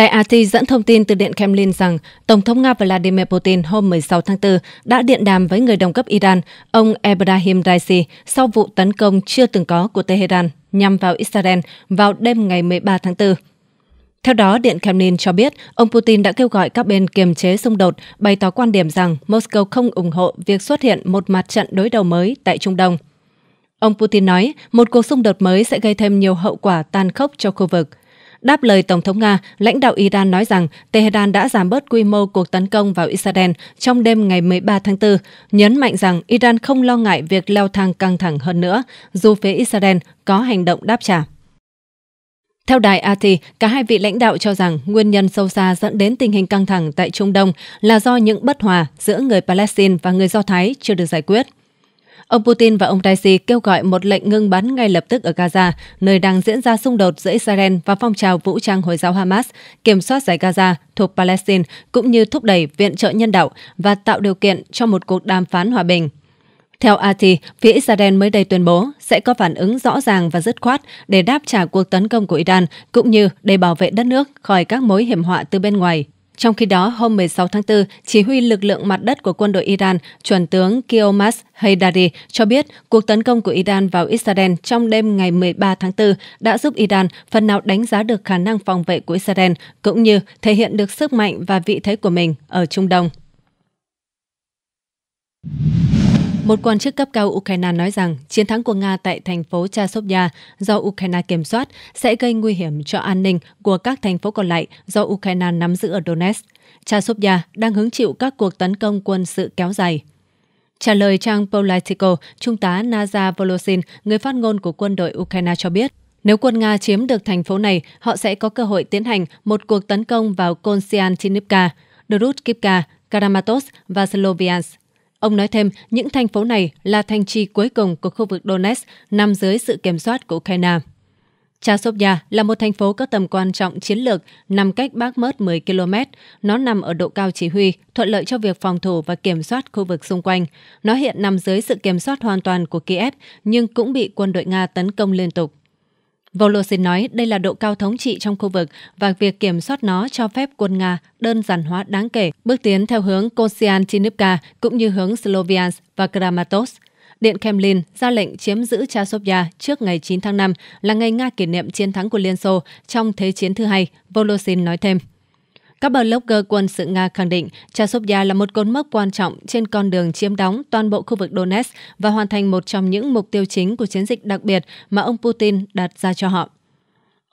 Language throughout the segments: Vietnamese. Đài RT dẫn thông tin từ Điện Kremlin rằng Tổng thống Nga Vladimir Putin hôm 16 tháng 4 đã điện đàm với người đồng cấp Iran, ông Ebrahim Raisi, sau vụ tấn công chưa từng có của Tehran nhằm vào Israel vào đêm ngày 13 tháng 4. Theo đó, Điện Kremlin cho biết, ông Putin đã kêu gọi các bên kiềm chế xung đột, bày tỏ quan điểm rằng Moscow không ủng hộ việc xuất hiện một mặt trận đối đầu mới tại Trung Đông. Ông Putin nói, một cuộc xung đột mới sẽ gây thêm nhiều hậu quả tàn khốc cho khu vực. Đáp lời Tổng thống Nga, lãnh đạo Iran nói rằng Tehran đã giảm bớt quy mô cuộc tấn công vào Israel trong đêm ngày 13 tháng 4, nhấn mạnh rằng Iran không lo ngại việc leo thang căng thẳng hơn nữa, dù phía Israel có hành động đáp trả. Theo đài RT, cả hai vị lãnh đạo cho rằng nguyên nhân sâu xa dẫn đến tình hình căng thẳng tại Trung Đông là do những bất hòa giữa người Palestine và người Do Thái chưa được giải quyết. Ông Putin và ông Raisi kêu gọi một lệnh ngừng bắn ngay lập tức ở Gaza, nơi đang diễn ra xung đột giữa Israel và phong trào vũ trang Hồi giáo Hamas, kiểm soát giải Gaza thuộc Palestine, cũng như thúc đẩy viện trợ nhân đạo và tạo điều kiện cho một cuộc đàm phán hòa bình. Theo RT, phía Israel mới đây tuyên bố sẽ có phản ứng rõ ràng và dứt khoát để đáp trả cuộc tấn công của Iran, cũng như để bảo vệ đất nước khỏi các mối hiểm họa từ bên ngoài. Trong khi đó, hôm 16 tháng 4, chỉ huy lực lượng mặt đất của quân đội Iran, chuẩn tướng Kiomas Haidari cho biết cuộc tấn công của Iran vào Israel trong đêm ngày 13 tháng 4 đã giúp Iran phần nào đánh giá được khả năng phòng vệ của Israel, cũng như thể hiện được sức mạnh và vị thế của mình ở Trung Đông. Một quan chức cấp cao Ukraine nói rằng chiến thắng của Nga tại thành phố Chasiv Yar do Ukraine kiểm soát sẽ gây nguy hiểm cho an ninh của các thành phố còn lại do Ukraine nắm giữ ở Donetsk. Chasiv Yar đang hứng chịu các cuộc tấn công quân sự kéo dài. Trả lời trang Politico, Trung tá Nazar Voloshyn, người phát ngôn của quân đội Ukraine cho biết, nếu quân Nga chiếm được thành phố này, họ sẽ có cơ hội tiến hành một cuộc tấn công vào Kostiantynivka, Berdychi, Kramatorsk và Slovians. Ông nói thêm, những thành phố này là thành trì cuối cùng của khu vực Donetsk nằm dưới sự kiểm soát của Ukraine. Chasiv Yar là một thành phố có tầm quan trọng chiến lược, nằm cách Bakhmut 10 km. Nó nằm ở độ cao chỉ huy, thuận lợi cho việc phòng thủ và kiểm soát khu vực xung quanh. Nó hiện nằm dưới sự kiểm soát hoàn toàn của Kiev, nhưng cũng bị quân đội Nga tấn công liên tục. Voloshyn nói đây là độ cao thống trị trong khu vực và việc kiểm soát nó cho phép quân Nga đơn giản hóa đáng kể bước tiến theo hướng Kostiantynivka cũng như hướng Sloviansk và Kramatorsk. Điện Kremlin ra lệnh chiếm giữ Chasiv Yar trước ngày 9 tháng 5 là ngày Nga kỷ niệm chiến thắng của Liên Xô trong Thế chiến thứ hai, Voloshyn nói thêm. Các blogger quân sự Nga khẳng định Chasiv Yar là một cột mốc quan trọng trên con đường chiếm đóng toàn bộ khu vực Donetsk và hoàn thành một trong những mục tiêu chính của chiến dịch đặc biệt mà ông Putin đặt ra cho họ.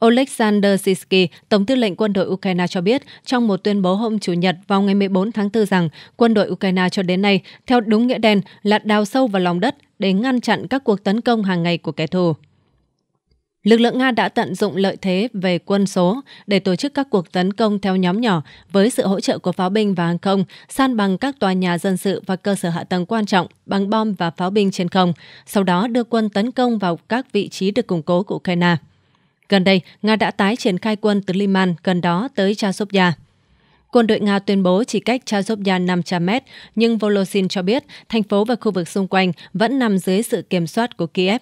Oleksandr Syrskyi, Tổng tư lệnh quân đội Ukraine cho biết trong một tuyên bố hôm Chủ nhật vào ngày 14 tháng 4 rằng quân đội Ukraine cho đến nay, theo đúng nghĩa đen, là đào sâu vào lòng đất để ngăn chặn các cuộc tấn công hàng ngày của kẻ thù. Lực lượng Nga đã tận dụng lợi thế về quân số để tổ chức các cuộc tấn công theo nhóm nhỏ với sự hỗ trợ của pháo binh và hàng không, san bằng các tòa nhà dân sự và cơ sở hạ tầng quan trọng bằng bom và pháo binh trên không, sau đó đưa quân tấn công vào các vị trí được củng cố của Ukraine. Gần đây, Nga đã tái triển khai quân từ Liman gần đó tới Chasiv Yar. Quân đội Nga tuyên bố chỉ cách Chasiv Yar 500 m, nhưng Voloshyn cho biết thành phố và khu vực xung quanh vẫn nằm dưới sự kiểm soát của Kiev.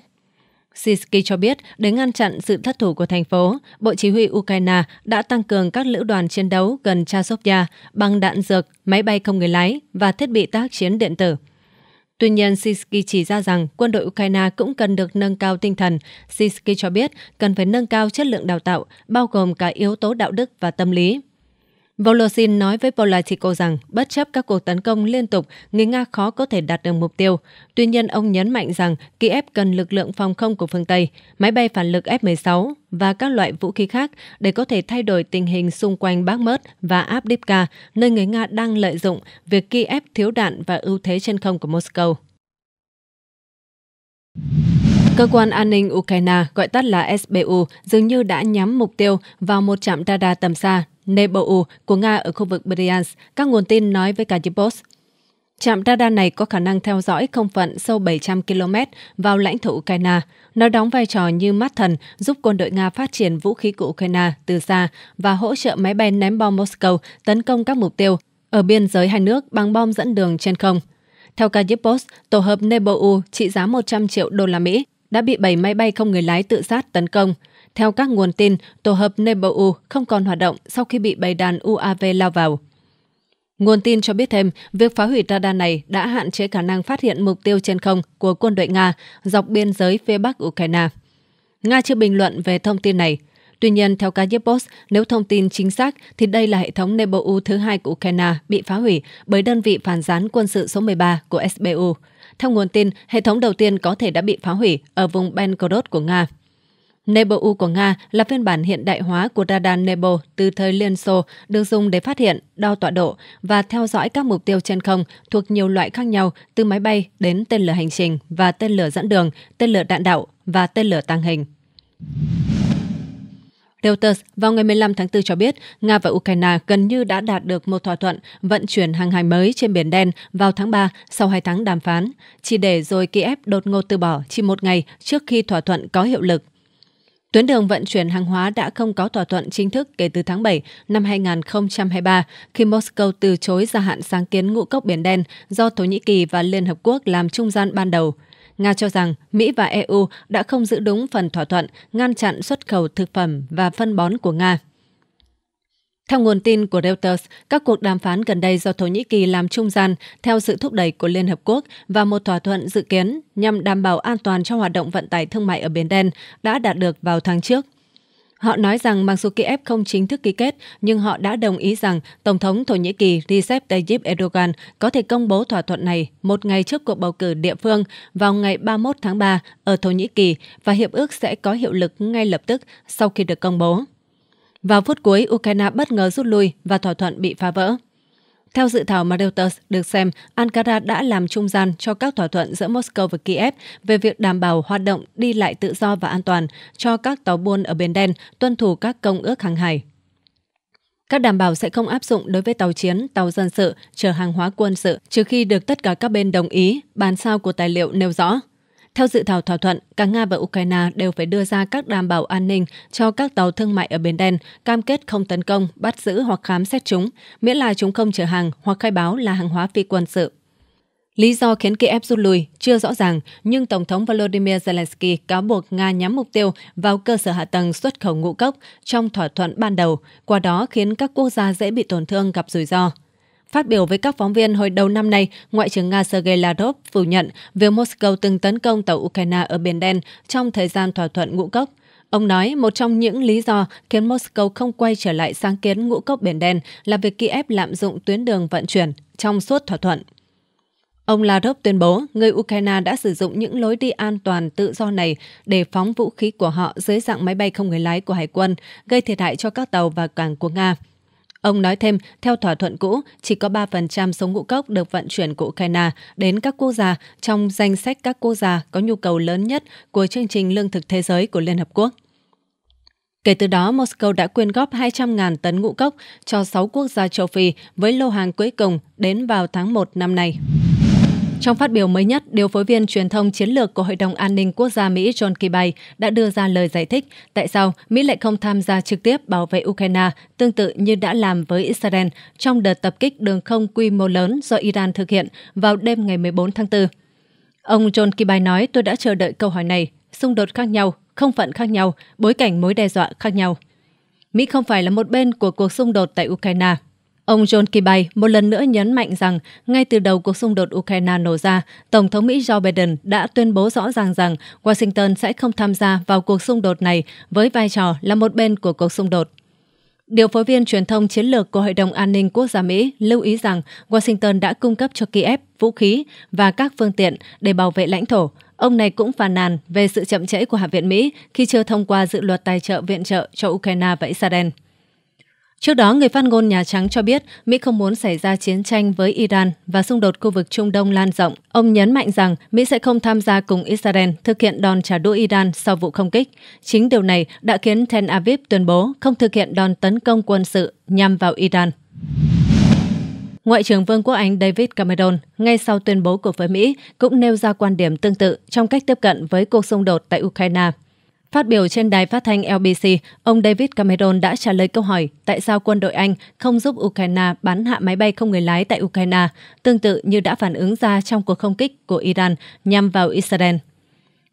Syrskyi cho biết, để ngăn chặn sự thất thủ của thành phố, Bộ Chỉ huy Ukraine đã tăng cường các lữ đoàn chiến đấu gần Chasiv Yar bằng đạn dược, máy bay không người lái và thiết bị tác chiến điện tử. Tuy nhiên, Syrskyi chỉ ra rằng quân đội Ukraine cũng cần được nâng cao tinh thần. Syrskyi cho biết cần phải nâng cao chất lượng đào tạo, bao gồm cả yếu tố đạo đức và tâm lý. Voloshyn nói với Politico rằng bất chấp các cuộc tấn công liên tục, người Nga khó có thể đạt được mục tiêu. Tuy nhiên, ông nhấn mạnh rằng Kiev cần lực lượng phòng không của phương Tây, máy bay phản lực F-16 và các loại vũ khí khác để có thể thay đổi tình hình xung quanh Bakhmut và Avdiivka, nơi người Nga đang lợi dụng việc Kiev thiếu đạn và ưu thế trên không của Moscow. Cơ quan an ninh Ukraine, gọi tắt là SBU, dường như đã nhắm mục tiêu vào một trạm radar tầm xa Nebo của Nga ở khu vực Bryansk, các nguồn tin nói với Kyiv Post. Trạm radar này có khả năng theo dõi không phận sâu 700 km vào lãnh thổ Ukraine. Nó đóng vai trò như mắt thần giúp quân đội Nga phát triển vũ khí của Ukraine từ xa và hỗ trợ máy bay ném bom Moscow tấn công các mục tiêu ở biên giới hai nước bằng bom dẫn đường trên không. Theo Kyiv Post, tổ hợp Nebo trị giá $100 triệu đã bị 7 máy bay không người lái tự sát tấn công. Theo các nguồn tin, tổ hợp Nebu không còn hoạt động sau khi bị bầy đàn UAV lao vào. Nguồn tin cho biết thêm, việc phá hủy radar này đã hạn chế khả năng phát hiện mục tiêu trên không của quân đội Nga dọc biên giới phía bắc Ukraine. Nga chưa bình luận về thông tin này. Tuy nhiên, theo Kyiv Post, nếu thông tin chính xác thì đây là hệ thống Nebu thứ hai của Ukraine bị phá hủy bởi đơn vị phản gián quân sự số 13 của SBU. Theo nguồn tin, hệ thống đầu tiên có thể đã bị phá hủy ở vùng Belgorod của Nga. Nebu của Nga là phiên bản hiện đại hóa của radar Nebu từ thời Liên Xô, được dùng để phát hiện, đo tọa độ và theo dõi các mục tiêu trên không thuộc nhiều loại khác nhau, từ máy bay đến tên lửa hành trình và tên lửa dẫn đường, tên lửa đạn đạo và tên lửa tàng hình. Reuters vào ngày 15 tháng 4 cho biết, Nga và Ukraine gần như đã đạt được một thỏa thuận vận chuyển hàng hải mới trên Biển Đen vào tháng 3 sau 2 tháng đàm phán, chỉ để rồi Kiev đột ngột từ bỏ chỉ một ngày trước khi thỏa thuận có hiệu lực. Tuyến đường vận chuyển hàng hóa đã không có thỏa thuận chính thức kể từ tháng 7 năm 2023 khi Moscow từ chối gia hạn sáng kiến ngũ cốc Biển Đen do Thổ Nhĩ Kỳ và Liên Hợp Quốc làm trung gian ban đầu. Nga cho rằng Mỹ và EU đã không giữ đúng phần thỏa thuận ngăn chặn xuất khẩu thực phẩm và phân bón của Nga. Theo nguồn tin của Reuters, các cuộc đàm phán gần đây do Thổ Nhĩ Kỳ làm trung gian theo sự thúc đẩy của Liên Hợp Quốc và một thỏa thuận dự kiến nhằm đảm bảo an toàn cho hoạt động vận tải thương mại ở Biển Đen đã đạt được vào tháng trước. Họ nói rằng mặc dù Kiev không chính thức ký kết, nhưng họ đã đồng ý rằng Tổng thống Thổ Nhĩ Kỳ Recep Tayyip Erdogan có thể công bố thỏa thuận này một ngày trước cuộc bầu cử địa phương vào ngày 31 tháng 3 ở Thổ Nhĩ Kỳ, và hiệp ước sẽ có hiệu lực ngay lập tức sau khi được công bố. Vào phút cuối, Ukraine bất ngờ rút lui và thỏa thuận bị phá vỡ. Theo dự thảo mà Reuters được xem, Ankara đã làm trung gian cho các thỏa thuận giữa Moscow và Kiev về việc đảm bảo hoạt động đi lại tự do và an toàn cho các tàu buôn ở Biển Đen, tuân thủ các công ước hàng hải. Các đảm bảo sẽ không áp dụng đối với tàu chiến, tàu dân sự, chở hàng hóa quân sự, trừ khi được tất cả các bên đồng ý, bản sao của tài liệu nêu rõ. Theo dự thảo thỏa thuận, cả Nga và Ukraine đều phải đưa ra các đảm bảo an ninh cho các tàu thương mại ở Biển Đen, cam kết không tấn công, bắt giữ hoặc khám xét chúng, miễn là chúng không chở hàng hoặc khai báo là hàng hóa phi quân sự. Lý do khiến Kiev rút lui chưa rõ ràng, nhưng Tổng thống Volodymyr Zelensky cáo buộc Nga nhắm mục tiêu vào cơ sở hạ tầng xuất khẩu ngũ cốc trong thỏa thuận ban đầu, qua đó khiến các quốc gia dễ bị tổn thương gặp rủi ro. Phát biểu với các phóng viên hồi đầu năm nay, Ngoại trưởng Nga Sergei Lavrov phủ nhận việc Moscow từng tấn công tàu Ukraine ở Biển Đen trong thời gian thỏa thuận ngũ cốc. Ông nói một trong những lý do khiến Moscow không quay trở lại sáng kiến ngũ cốc Biển Đen là việc Kiev lạm dụng tuyến đường vận chuyển trong suốt thỏa thuận. Ông Lavrov tuyên bố người Ukraine đã sử dụng những lối đi an toàn tự do này để phóng vũ khí của họ dưới dạng máy bay không người lái của Hải quân, gây thiệt hại cho các tàu và cảng của Nga. Ông nói thêm, theo thỏa thuận cũ, chỉ có 3% số ngũ cốc được vận chuyển của Ukraine đến các quốc gia trong danh sách các quốc gia có nhu cầu lớn nhất của chương trình lương thực thế giới của Liên Hợp Quốc. Kể từ đó, Moscow đã quyên góp 200.000 tấn ngũ cốc cho 6 quốc gia châu Phi với lô hàng cuối cùng đến vào tháng 1 năm nay. Trong phát biểu mới nhất, điều phối viên truyền thông chiến lược của Hội đồng An ninh Quốc gia Mỹ John Kirby đã đưa ra lời giải thích tại sao Mỹ lại không tham gia trực tiếp bảo vệ Ukraine tương tự như đã làm với Israel trong đợt tập kích đường không quy mô lớn do Iran thực hiện vào đêm ngày 14 tháng 4. Ông John Kirby nói, tôi đã chờ đợi câu hỏi này, xung đột khác nhau, không phận khác nhau, bối cảnh mối đe dọa khác nhau. Mỹ không phải là một bên của cuộc xung đột tại Ukraine. Ông John Kirby một lần nữa nhấn mạnh rằng ngay từ đầu cuộc xung đột Ukraine nổ ra, Tổng thống Mỹ Joe Biden đã tuyên bố rõ ràng rằng Washington sẽ không tham gia vào cuộc xung đột này với vai trò là một bên của cuộc xung đột. Điều phối viên truyền thông chiến lược của Hội đồng An ninh Quốc gia Mỹ lưu ý rằng Washington đã cung cấp cho Kiev vũ khí và các phương tiện để bảo vệ lãnh thổ. Ông này cũng phàn nàn về sự chậm trễ của Hạ viện Mỹ khi chưa thông qua dự luật tài trợ viện trợ cho Ukraine và Israel. Trước đó, người phát ngôn Nhà Trắng cho biết Mỹ không muốn xảy ra chiến tranh với Iran và xung đột khu vực Trung Đông lan rộng. Ông nhấn mạnh rằng Mỹ sẽ không tham gia cùng Israel thực hiện đòn trả đũa Iran sau vụ không kích. Chính điều này đã khiến Tel Aviv tuyên bố không thực hiện đòn tấn công quân sự nhằm vào Iran. Ngoại trưởng Vương quốc Anh David Cameron ngay sau tuyên bố của phía Mỹ cũng nêu ra quan điểm tương tự trong cách tiếp cận với cuộc xung đột tại Ukraine. Phát biểu trên đài phát thanh LBC, ông David Cameron đã trả lời câu hỏi tại sao quân đội Anh không giúp Ukraine bắn hạ máy bay không người lái tại Ukraine, tương tự như đã phản ứng ra trong cuộc không kích của Iran nhằm vào Israel.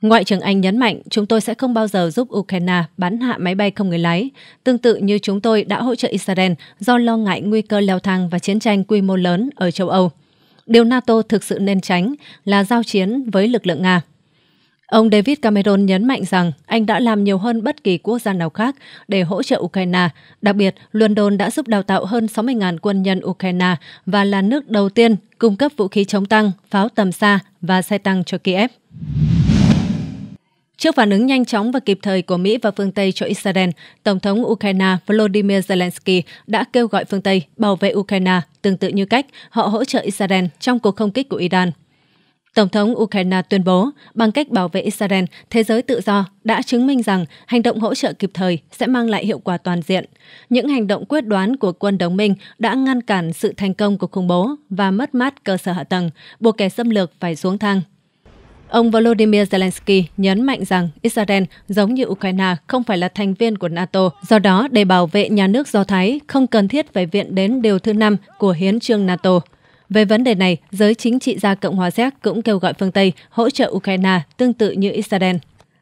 Ngoại trưởng Anh nhấn mạnh, chúng tôi sẽ không bao giờ giúp Ukraine bắn hạ máy bay không người lái, tương tự như chúng tôi đã hỗ trợ Israel do lo ngại nguy cơ leo thang và chiến tranh quy mô lớn ở châu Âu. Điều NATO thực sự nên tránh là giao chiến với lực lượng Nga. Ông David Cameron nhấn mạnh rằng Anh đã làm nhiều hơn bất kỳ quốc gia nào khác để hỗ trợ Ukraine. Đặc biệt, London đã giúp đào tạo hơn 60.000 quân nhân Ukraine và là nước đầu tiên cung cấp vũ khí chống tăng, pháo tầm xa và xe tăng cho Kiev. Trước phản ứng nhanh chóng và kịp thời của Mỹ và phương Tây cho Israel, Tổng thống Ukraine Volodymyr Zelensky đã kêu gọi phương Tây bảo vệ Ukraine tương tự như cách họ hỗ trợ Israel trong cuộc không kích của Iran. Tổng thống Ukraine tuyên bố, bằng cách bảo vệ Israel, thế giới tự do đã chứng minh rằng hành động hỗ trợ kịp thời sẽ mang lại hiệu quả toàn diện. Những hành động quyết đoán của quân đồng minh đã ngăn cản sự thành công của khủng bố và mất mát cơ sở hạ tầng, buộc kẻ xâm lược phải xuống thang. Ông Volodymyr Zelensky nhấn mạnh rằng Israel, giống như Ukraine, không phải là thành viên của NATO. Do đó, để bảo vệ nhà nước Do Thái, không cần thiết phải viện đến điều thứ 5 của hiến chương NATO. Về vấn đề này, giới chính trị gia Cộng hòa Séc cũng kêu gọi phương Tây hỗ trợ Ukraine tương tự như Israel.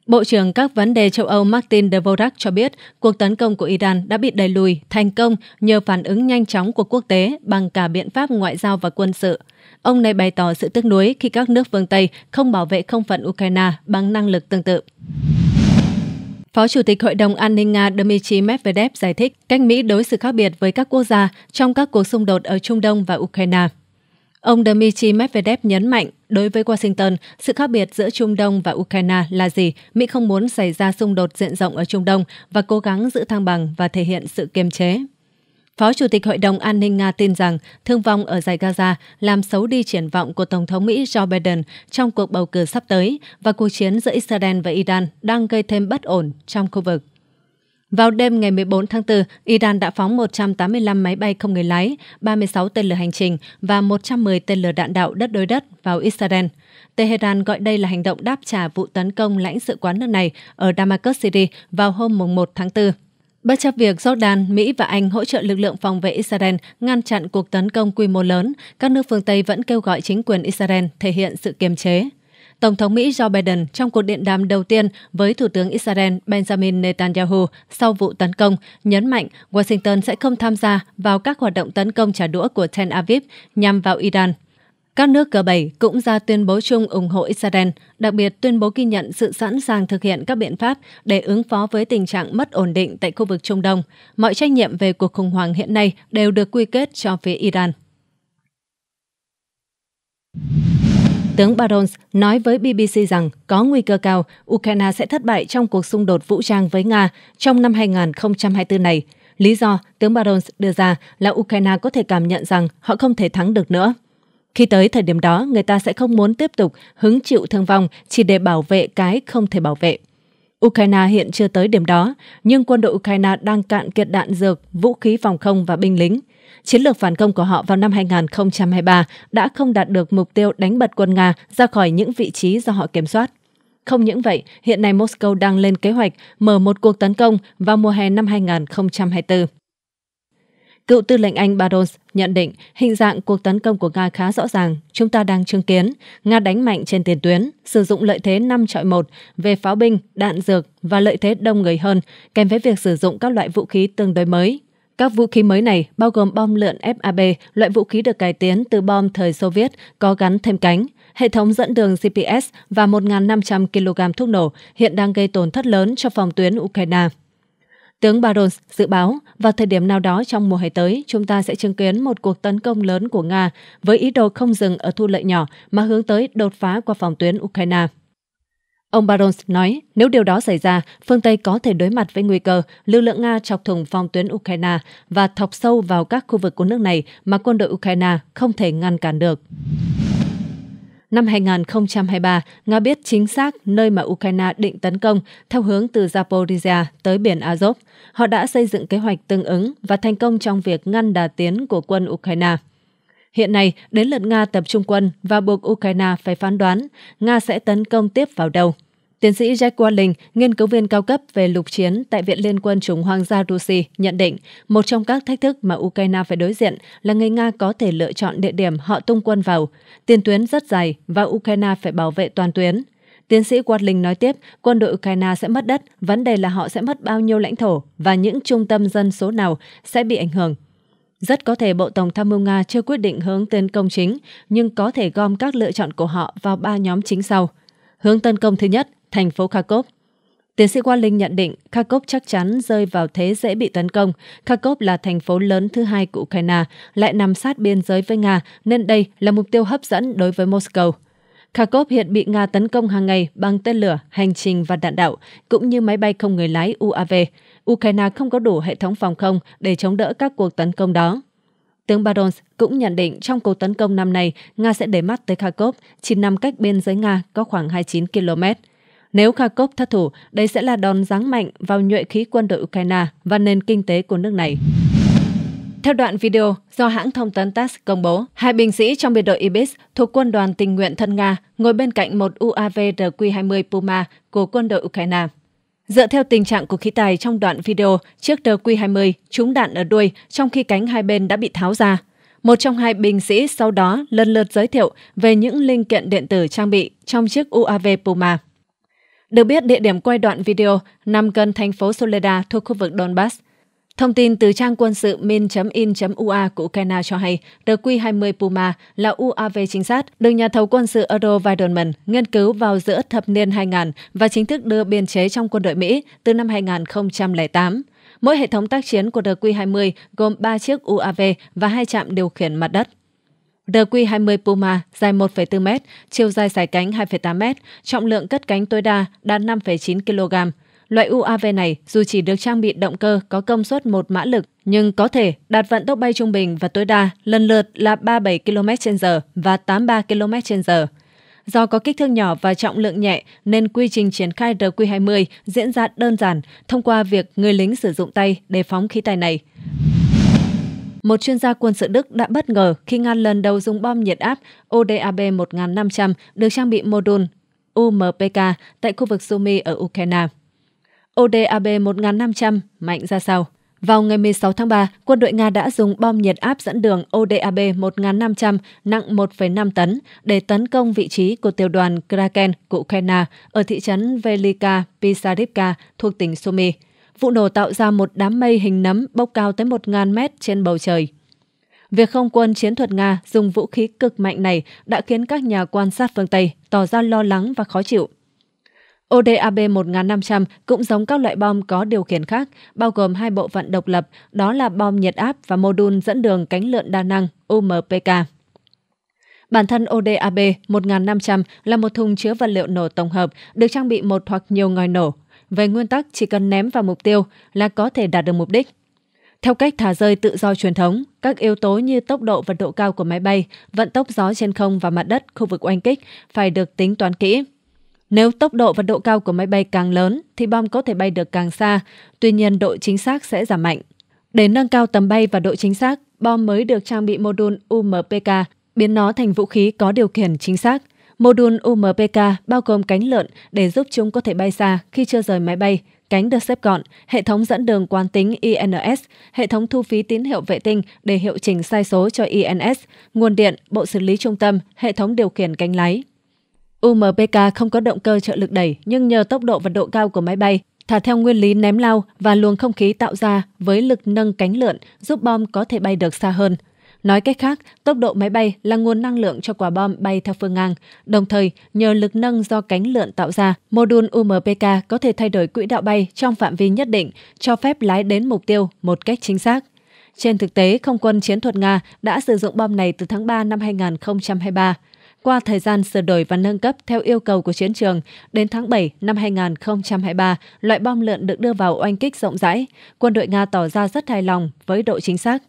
Bộ trưởng các vấn đề châu Âu Martin Dvorak cho biết cuộc tấn công của Iran đã bị đẩy lùi thành công nhờ phản ứng nhanh chóng của quốc tế bằng cả biện pháp ngoại giao và quân sự. Ông này bày tỏ sự tiếc nuối khi các nước phương Tây không bảo vệ không phận Ukraine bằng năng lực tương tự. Phó Chủ tịch Hội đồng An ninh Nga Dmitry Medvedev giải thích cách Mỹ đối xử khác biệt với các quốc gia trong các cuộc xung đột ở Trung Đông và Ukraine. Ông Dmitry Medvedev nhấn mạnh, đối với Washington, sự khác biệt giữa Trung Đông và Ukraine là gì? Mỹ không muốn xảy ra xung đột diện rộng ở Trung Đông và cố gắng giữ thăng bằng và thể hiện sự kiềm chế. Phó Chủ tịch Hội đồng An ninh Nga tin rằng thương vong ở dải Gaza làm xấu đi triển vọng của Tổng thống Mỹ Joe Biden trong cuộc bầu cử sắp tới và cuộc chiến giữa Israel và Iran đang gây thêm bất ổn trong khu vực. Vào đêm ngày 14 tháng 4, Iran đã phóng 185 máy bay không người lái, 36 tên lửa hành trình và 110 tên lửa đạn đạo đất đối đất vào Israel. Tehran gọi đây là hành động đáp trả vụ tấn công lãnh sự quán nước này ở Damascus, Syria vào hôm 1 tháng 4. Bất chấp việc Jordan, Mỹ và Anh hỗ trợ lực lượng phòng vệ Israel ngăn chặn cuộc tấn công quy mô lớn, các nước phương Tây vẫn kêu gọi chính quyền Israel thể hiện sự kiềm chế. Tổng thống Mỹ Joe Biden trong cuộc điện đàm đầu tiên với Thủ tướng Israel Benjamin Netanyahu sau vụ tấn công nhấn mạnh Washington sẽ không tham gia vào các hoạt động tấn công trả đũa của Tel Aviv nhằm vào Iran. Các nước G7 cũng ra tuyên bố chung ủng hộ Israel, đặc biệt tuyên bố ghi nhận sự sẵn sàng thực hiện các biện pháp để ứng phó với tình trạng mất ổn định tại khu vực Trung Đông. Mọi trách nhiệm về cuộc khủng hoảng hiện nay đều được quy kết cho phía Iran. Tướng Barons nói với BBC rằng có nguy cơ cao Ukraine sẽ thất bại trong cuộc xung đột vũ trang với Nga trong năm 2024 này. Lý do tướng Barons đưa ra là Ukraine có thể cảm nhận rằng họ không thể thắng được nữa. Khi tới thời điểm đó, người ta sẽ không muốn tiếp tục hứng chịu thương vong chỉ để bảo vệ cái không thể bảo vệ. Ukraine hiện chưa tới điểm đó, nhưng quân đội Ukraine đang cạn kiệt đạn dược, vũ khí phòng không và binh lính. Chiến lược phản công của họ vào năm 2023 đã không đạt được mục tiêu đánh bật quân Nga ra khỏi những vị trí do họ kiểm soát. Không những vậy, hiện nay Moscow đang lên kế hoạch mở một cuộc tấn công vào mùa hè năm 2024. Cựu tư lệnh Anh Barons nhận định hình dạng cuộc tấn công của Nga khá rõ ràng. Chúng ta đang chứng kiến Nga đánh mạnh trên tiền tuyến, sử dụng lợi thế 5-1 về pháo binh, đạn dược và lợi thế đông người hơn, kèm với việc sử dụng các loại vũ khí tương đối mới. Các vũ khí mới này bao gồm bom lượn FAB, loại vũ khí được cải tiến từ bom thời Xô Viết có gắn thêm cánh, hệ thống dẫn đường GPS và 1.500 kg thuốc nổ hiện đang gây tổn thất lớn cho phòng tuyến Ukraine. Tướng Barons dự báo vào thời điểm nào đó trong mùa hè tới, chúng ta sẽ chứng kiến một cuộc tấn công lớn của Nga với ý đồ không dừng ở thu lợi nhỏ mà hướng tới đột phá qua phòng tuyến Ukraine. Ông Barons nói, nếu điều đó xảy ra, phương Tây có thể đối mặt với nguy cơ lực lượng Nga chọc thủng phòng tuyến Ukraine và thọc sâu vào các khu vực của nước này mà quân đội Ukraine không thể ngăn cản được. Năm 2023, Nga biết chính xác nơi mà Ukraine định tấn công theo hướng từ Zaporizhia tới biển Azov. Họ đã xây dựng kế hoạch tương ứng và thành công trong việc ngăn đà tiến của quân Ukraine. Hiện nay, đến lượt Nga tập trung quân và buộc Ukraine phải phán đoán Nga sẽ tấn công tiếp vào đâu. Tiến sĩ Jack Walling, nghiên cứu viên cao cấp về lục chiến tại Viện Liên quân Chủng Hoàng gia Russia, nhận định một trong các thách thức mà Ukraine phải đối diện là người Nga có thể lựa chọn địa điểm họ tung quân vào. Tiền tuyến rất dài và Ukraine phải bảo vệ toàn tuyến. Tiến sĩ Watling nói tiếp, quân đội Ukraine sẽ mất đất, vấn đề là họ sẽ mất bao nhiêu lãnh thổ và những trung tâm dân số nào sẽ bị ảnh hưởng. Rất có thể Bộ Tổng tham mưu Nga chưa quyết định hướng tấn công chính, nhưng có thể gom các lựa chọn của họ vào 3 nhóm chính sau. Hướng tấn công thứ nhất, thành phố Kharkov. Tiến sĩ Watling nhận định Kharkov chắc chắn rơi vào thế dễ bị tấn công. Kharkov là thành phố lớn thứ hai của Ukraine, lại nằm sát biên giới với Nga, nên đây là mục tiêu hấp dẫn đối với Moscow. Kharkov hiện bị Nga tấn công hàng ngày bằng tên lửa, hành trình và đạn đạo, cũng như máy bay không người lái UAV. Ukraine không có đủ hệ thống phòng không để chống đỡ các cuộc tấn công đó. Tướng Barons cũng nhận định trong cuộc tấn công năm nay, Nga sẽ để mắt tới Kharkov, chỉ nằm cách biên giới Nga có khoảng 29 km. Nếu Kharkov thất thủ, đây sẽ là đòn giáng mạnh vào nhuệ khí quân đội Ukraine và nền kinh tế của nước này. Theo đoạn video do hãng thông tấn TASS công bố, hai binh sĩ trong biệt đội Ibis thuộc quân đoàn tình nguyện thân Nga ngồi bên cạnh một UAV RQ-20 Puma của quân đội Ukraine. Dựa theo tình trạng của khí tài trong đoạn video, chiếc RQ-20 trúng đạn ở đuôi trong khi cánh hai bên đã bị tháo ra. Một trong hai binh sĩ sau đó lần lượt giới thiệu về những linh kiện điện tử trang bị trong chiếc UAV Puma. Được biết, địa điểm quay đoạn video nằm gần thành phố Soleda thuộc khu vực Donbass. Thông tin từ trang quân sự min.in.ua của Ukraine cho hay RQ-20 Puma là UAV chính xác, được nhà thầu quân sự Eurovironment nghiên cứu vào giữa thập niên 2000 và chính thức đưa biên chế trong quân đội Mỹ từ năm 2008. Mỗi hệ thống tác chiến của RQ-20 gồm 3 chiếc UAV và 2 trạm điều khiển mặt đất. RQ-20 Puma dài 1,4 m, chiều dài sải cánh 2,8 m, trọng lượng cất cánh tối đa đạt 5,9 kg. Loại UAV này dù chỉ được trang bị động cơ có công suất 1 mã lực nhưng có thể đạt vận tốc bay trung bình và tối đa lần lượt là 37 km/h và 83 km/h. Do có kích thước nhỏ và trọng lượng nhẹ nên quy trình triển khai RQ-20 diễn ra đơn giản thông qua việc người lính sử dụng tay để phóng khí tài này. Một chuyên gia quân sự Đức đã bất ngờ khi Nga lần đầu dùng bom nhiệt áp ODAB-1500 được trang bị mô đun UMPK tại khu vực Sumy ở Ukraine. ODAB-1500 mạnh ra sao? Vào ngày 16 tháng 3, quân đội Nga đã dùng bom nhiệt áp dẫn đường ODAB-1500 nặng 1,5 tấn để tấn công vị trí của tiểu đoàn Kraken của Ukraine ở thị trấn Velika Pisarivka thuộc tỉnh Sumy. Vụ nổ tạo ra một đám mây hình nấm bốc cao tới 1.000 m trên bầu trời. Việc không quân chiến thuật Nga dùng vũ khí cực mạnh này đã khiến các nhà quan sát phương Tây tỏ ra lo lắng và khó chịu. ODAB-1500 cũng giống các loại bom có điều khiển khác, bao gồm hai bộ phận độc lập, đó là bom nhiệt áp và mô đun dẫn đường cánh lượn đa năng UMPK. Bản thân ODAB-1500 là một thùng chứa vật liệu nổ tổng hợp, được trang bị một hoặc nhiều ngòi nổ. Về nguyên tắc, chỉ cần ném vào mục tiêu là có thể đạt được mục đích. Theo cách thả rơi tự do truyền thống, các yếu tố như tốc độ và độ cao của máy bay, vận tốc gió trên không và mặt đất, khu vực oanh kích phải được tính toán kỹ. Nếu tốc độ và độ cao của máy bay càng lớn thì bom có thể bay được càng xa, tuy nhiên độ chính xác sẽ giảm mạnh. Để nâng cao tầm bay và độ chính xác, bom mới được trang bị mô đun UMPK, biến nó thành vũ khí có điều khiển chính xác. Mô đun UMPK bao gồm cánh lượn để giúp chúng có thể bay xa khi chưa rời máy bay, cánh được xếp gọn, hệ thống dẫn đường quán tính INS, hệ thống thu phí tín hiệu vệ tinh để hiệu chỉnh sai số cho INS, nguồn điện, bộ xử lý trung tâm, hệ thống điều khiển cánh lái. UMPK không có động cơ trợ lực đẩy nhưng nhờ tốc độ và độ cao của máy bay, thả theo nguyên lý ném lao và luồng không khí tạo ra với lực nâng cánh lượn giúp bom có thể bay được xa hơn. Nói cách khác, tốc độ máy bay là nguồn năng lượng cho quả bom bay theo phương ngang. Đồng thời, nhờ lực nâng do cánh lượn tạo ra, mô đun UMPK có thể thay đổi quỹ đạo bay trong phạm vi nhất định, cho phép lái đến mục tiêu một cách chính xác. Trên thực tế, không quân chiến thuật Nga đã sử dụng bom này từ tháng 3 năm 2023. Qua thời gian sửa đổi và nâng cấp theo yêu cầu của chiến trường, đến tháng 7 năm 2023, loại bom lượn được đưa vào oanh kích rộng rãi. Quân đội Nga tỏ ra rất hài lòng với độ chính xác.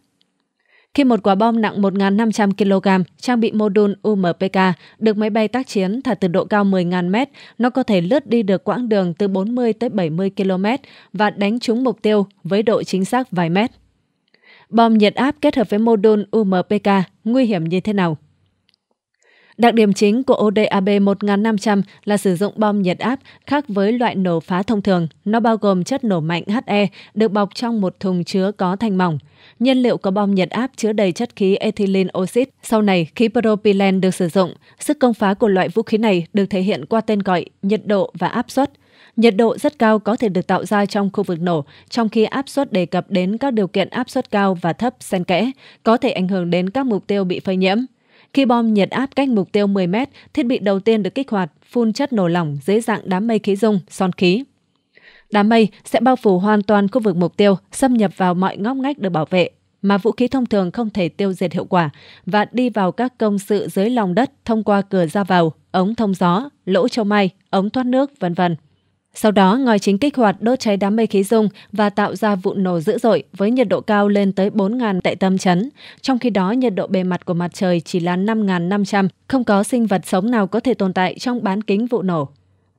Khi một quả bom nặng 1.500 kg trang bị mô đun UMPK được máy bay tác chiến thả từ độ cao 10.000 m, nó có thể lướt đi được quãng đường từ 40 tới 70 km và đánh trúng mục tiêu với độ chính xác vài mét. Bom nhiệt áp kết hợp với mô đun UMPK nguy hiểm như thế nào? Đặc điểm chính của ODAB-1500 là sử dụng bom nhiệt áp, khác với loại nổ phá thông thường. Nó bao gồm chất nổ mạnh HE được bọc trong một thùng chứa có thanh mỏng. Nhiên liệu có bom nhiệt áp chứa đầy chất khí ethylene oxit, sau này khí propylene được sử dụng. Sức công phá của loại vũ khí này được thể hiện qua tên gọi, nhiệt độ và áp suất. Nhiệt độ rất cao có thể được tạo ra trong khu vực nổ, trong khi áp suất đề cập đến các điều kiện áp suất cao và thấp xen kẽ, có thể ảnh hưởng đến các mục tiêu bị phơi nhiễm. Khi bom nhiệt áp cách mục tiêu 10 mét, thiết bị đầu tiên được kích hoạt, phun chất nổ lỏng dưới dạng đám mây khí dung, son khí. Đám mây sẽ bao phủ hoàn toàn khu vực mục tiêu, xâm nhập vào mọi ngóc ngách được bảo vệ, mà vũ khí thông thường không thể tiêu diệt hiệu quả, và đi vào các công sự dưới lòng đất thông qua cửa ra vào, ống thông gió, lỗ châu mai, ống thoát nước, vân vân. Sau đó, ngòi chính kích hoạt đốt cháy đám mây khí dung và tạo ra vụ nổ dữ dội với nhiệt độ cao lên tới 4.000 tại tâm chấn. Trong khi đó, nhiệt độ bề mặt của mặt trời chỉ là 5.500, không có sinh vật sống nào có thể tồn tại trong bán kính vụ nổ.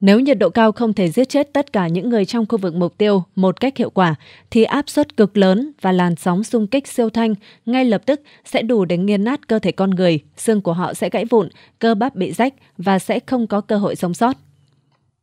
Nếu nhiệt độ cao không thể giết chết tất cả những người trong khu vực mục tiêu một cách hiệu quả, thì áp suất cực lớn và làn sóng xung kích siêu thanh ngay lập tức sẽ đủ để nghiền nát cơ thể con người, xương của họ sẽ gãy vụn, cơ bắp bị rách và sẽ không có cơ hội sống sót.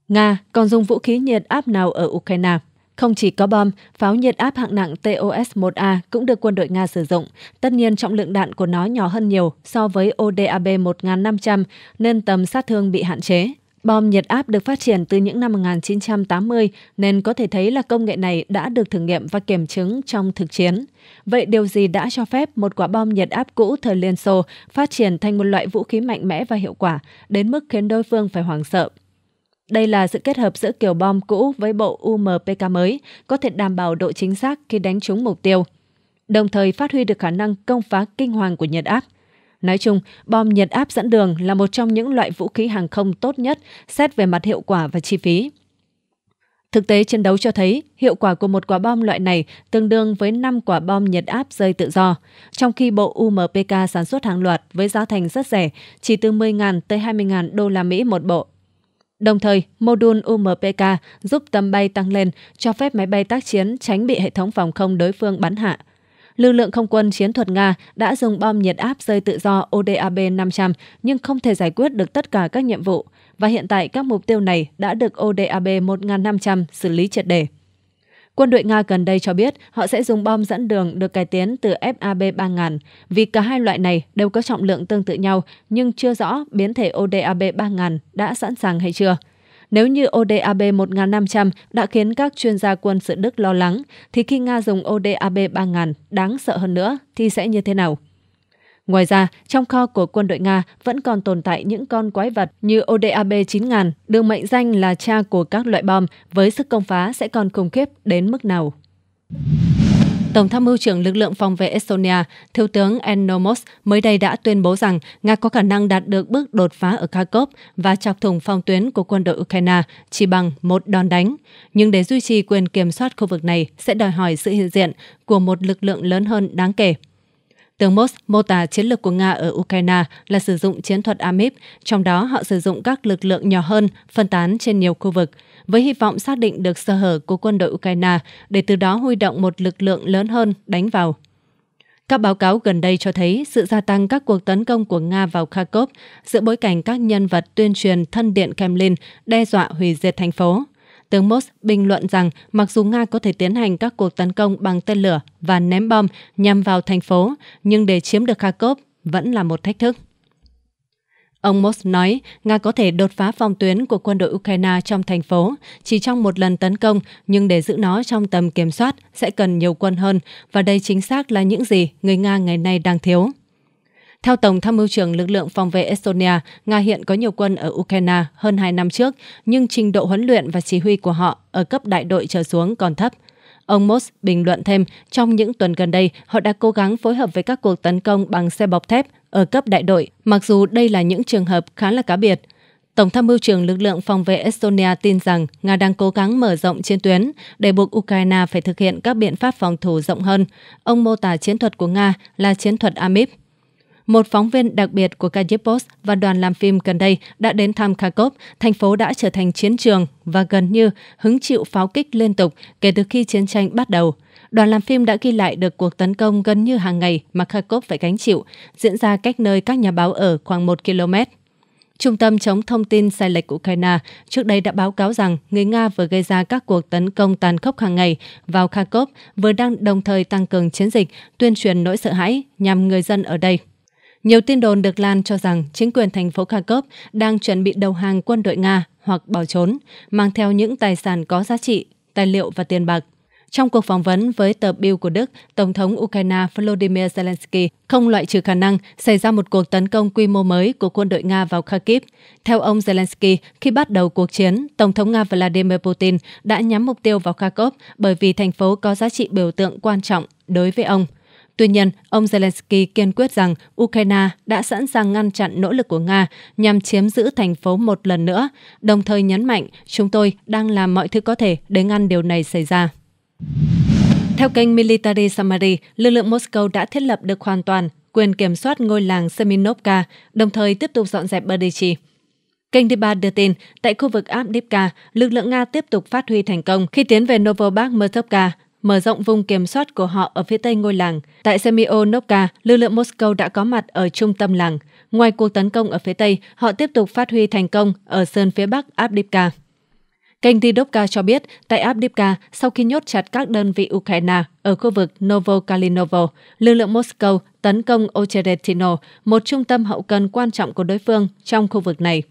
Nga còn dùng vũ khí nhiệt áp nào ở Ukraine? Không chỉ có bom, pháo nhiệt áp hạng nặng TOS-1A cũng được quân đội Nga sử dụng. Tất nhiên, trọng lượng đạn của nó nhỏ hơn nhiều so với ODAB-1500 nên tầm sát thương bị hạn chế. Bom nhiệt áp được phát triển từ những năm 1980 nên có thể thấy là công nghệ này đã được thử nghiệm và kiểm chứng trong thực chiến. Vậy điều gì đã cho phép một quả bom nhiệt áp cũ thời Liên Xô phát triển thành một loại vũ khí mạnh mẽ và hiệu quả đến mức khiến đối phương phải hoảng sợ? Đây là sự kết hợp giữa kiểu bom cũ với bộ UMPK mới, có thể đảm bảo độ chính xác khi đánh trúng mục tiêu, đồng thời phát huy được khả năng công phá kinh hoàng của nhiệt áp. Nói chung, bom nhiệt áp dẫn đường là một trong những loại vũ khí hàng không tốt nhất xét về mặt hiệu quả và chi phí. Thực tế chiến đấu cho thấy hiệu quả của một quả bom loại này tương đương với 5 quả bom nhiệt áp rơi tự do, trong khi bộ UMPK sản xuất hàng loạt với giá thành rất rẻ, chỉ từ 10.000 tới 20.000 đô la Mỹ một bộ. Đồng thời, mô đun UMPK giúp tầm bay tăng lên, cho phép máy bay tác chiến tránh bị hệ thống phòng không đối phương bắn hạ. Lực lượng không quân chiến thuật Nga đã dùng bom nhiệt áp rơi tự do ODAB-500 nhưng không thể giải quyết được tất cả các nhiệm vụ, và hiện tại các mục tiêu này đã được ODAB-1500 xử lý triệt để. Quân đội Nga gần đây cho biết họ sẽ dùng bom dẫn đường được cải tiến từ FAB-3000 vì cả hai loại này đều có trọng lượng tương tự nhau nhưng chưa rõ biến thể ODAB-3000 đã sẵn sàng hay chưa. Nếu như ODAB-1500 đã khiến các chuyên gia quân sự Đức lo lắng, thì khi Nga dùng ODAB-3000 đáng sợ hơn nữa thì sẽ như thế nào? Ngoài ra, trong kho của quân đội Nga vẫn còn tồn tại những con quái vật như ODAB-9000, được mệnh danh là cha của các loại bom, với sức công phá sẽ còn khủng khiếp đến mức nào? Tổng tham mưu trưởng lực lượng phòng vệ Estonia, Thiếu tướng Enomos mới đây đã tuyên bố rằng Nga có khả năng đạt được bước đột phá ở Kharkov và chọc thủng phòng tuyến của quân đội Ukraine chỉ bằng một đòn đánh. Nhưng để duy trì quyền kiểm soát khu vực này sẽ đòi hỏi sự hiện diện của một lực lượng lớn hơn đáng kể. Tướng Mos mô tả chiến lược của Nga ở Ukraine là sử dụng chiến thuật AMIP, trong đó họ sử dụng các lực lượng nhỏ hơn, phân tán trên nhiều khu vực, với hy vọng xác định được sơ hở của quân đội Ukraine để từ đó huy động một lực lượng lớn hơn đánh vào. Các báo cáo gần đây cho thấy sự gia tăng các cuộc tấn công của Nga vào Kharkov giữa bối cảnh các nhân vật tuyên truyền thân Điện Kremlin đe dọa hủy diệt thành phố. Tướng Mos bình luận rằng mặc dù Nga có thể tiến hành các cuộc tấn công bằng tên lửa và ném bom nhằm vào thành phố, nhưng để chiếm được Kharkov vẫn là một thách thức. Ông Mos nói Nga có thể đột phá phòng tuyến của quân đội Ukraine trong thành phố chỉ trong một lần tấn công, nhưng để giữ nó trong tầm kiểm soát sẽ cần nhiều quân hơn, và đây chính xác là những gì người Nga ngày nay đang thiếu. Theo Tổng tham mưu trưởng lực lượng phòng vệ Estonia, Nga hiện có nhiều quân ở Ukraine hơn 2 năm trước, nhưng trình độ huấn luyện và chỉ huy của họ ở cấp đại đội trở xuống còn thấp. Ông Mos bình luận thêm, trong những tuần gần đây, họ đã cố gắng phối hợp với các cuộc tấn công bằng xe bọc thép ở cấp đại đội, mặc dù đây là những trường hợp khá là cá biệt. Tổng tham mưu trưởng lực lượng phòng vệ Estonia tin rằng Nga đang cố gắng mở rộng chiến tuyến để buộc Ukraine phải thực hiện các biện pháp phòng thủ rộng hơn. Ông mô tả chiến thuật của Nga là chiến thuật AMIP. Một phóng viên đặc biệt của Kyiv Post và đoàn làm phim gần đây đã đến thăm Kharkov, thành phố đã trở thành chiến trường và gần như hứng chịu pháo kích liên tục kể từ khi chiến tranh bắt đầu. Đoàn làm phim đã ghi lại được cuộc tấn công gần như hàng ngày mà Kharkov phải gánh chịu, diễn ra cách nơi các nhà báo ở khoảng 1 km. Trung tâm chống thông tin sai lệch của Ukraine trước đây đã báo cáo rằng người Nga vừa gây ra các cuộc tấn công tàn khốc hàng ngày vào Kharkov, vừa đang đồng thời tăng cường chiến dịch, tuyên truyền nỗi sợ hãi nhằm người dân ở đây. Nhiều tin đồn được lan cho rằng chính quyền thành phố Kharkov đang chuẩn bị đầu hàng quân đội Nga hoặc bỏ trốn, mang theo những tài sản có giá trị, tài liệu và tiền bạc. Trong cuộc phỏng vấn với tờ Bild của Đức, Tổng thống Ukraine Volodymyr Zelensky không loại trừ khả năng xảy ra một cuộc tấn công quy mô mới của quân đội Nga vào Kharkiv. Theo ông Zelensky, khi bắt đầu cuộc chiến, Tổng thống Nga Vladimir Putin đã nhắm mục tiêu vào Kharkov bởi vì thành phố có giá trị biểu tượng quan trọng đối với ông. Tuy nhiên, ông Zelensky kiên quyết rằng Ukraine đã sẵn sàng ngăn chặn nỗ lực của Nga nhằm chiếm giữ thành phố một lần nữa, đồng thời nhấn mạnh chúng tôi đang làm mọi thứ có thể để ngăn điều này xảy ra. Theo kênh Military Summary, lực lượng Moscow đã thiết lập được hoàn toàn quyền kiểm soát ngôi làng Semenivka, đồng thời tiếp tục dọn dẹp Berdychi. Kênh D3 đưa tin, tại khu vực Avdiivka, lực lượng Nga tiếp tục phát huy thành công khi tiến về Novobakhmutovka, mở rộng vùng kiểm soát của họ ở phía tây ngôi làng. Tại Semionovka, lực lượng Moscow đã có mặt ở trung tâm làng. Ngoài cuộc tấn công ở phía tây, họ tiếp tục phát huy thành công ở sơn phía bắc Avdiivka. Kênh Tidovka cho biết, tại Avdiivka, sau khi nhốt chặt các đơn vị Ukraine ở khu vực Novokalinovo, lực lượng Moscow tấn công Ocheretino, một trung tâm hậu cần quan trọng của đối phương trong khu vực này.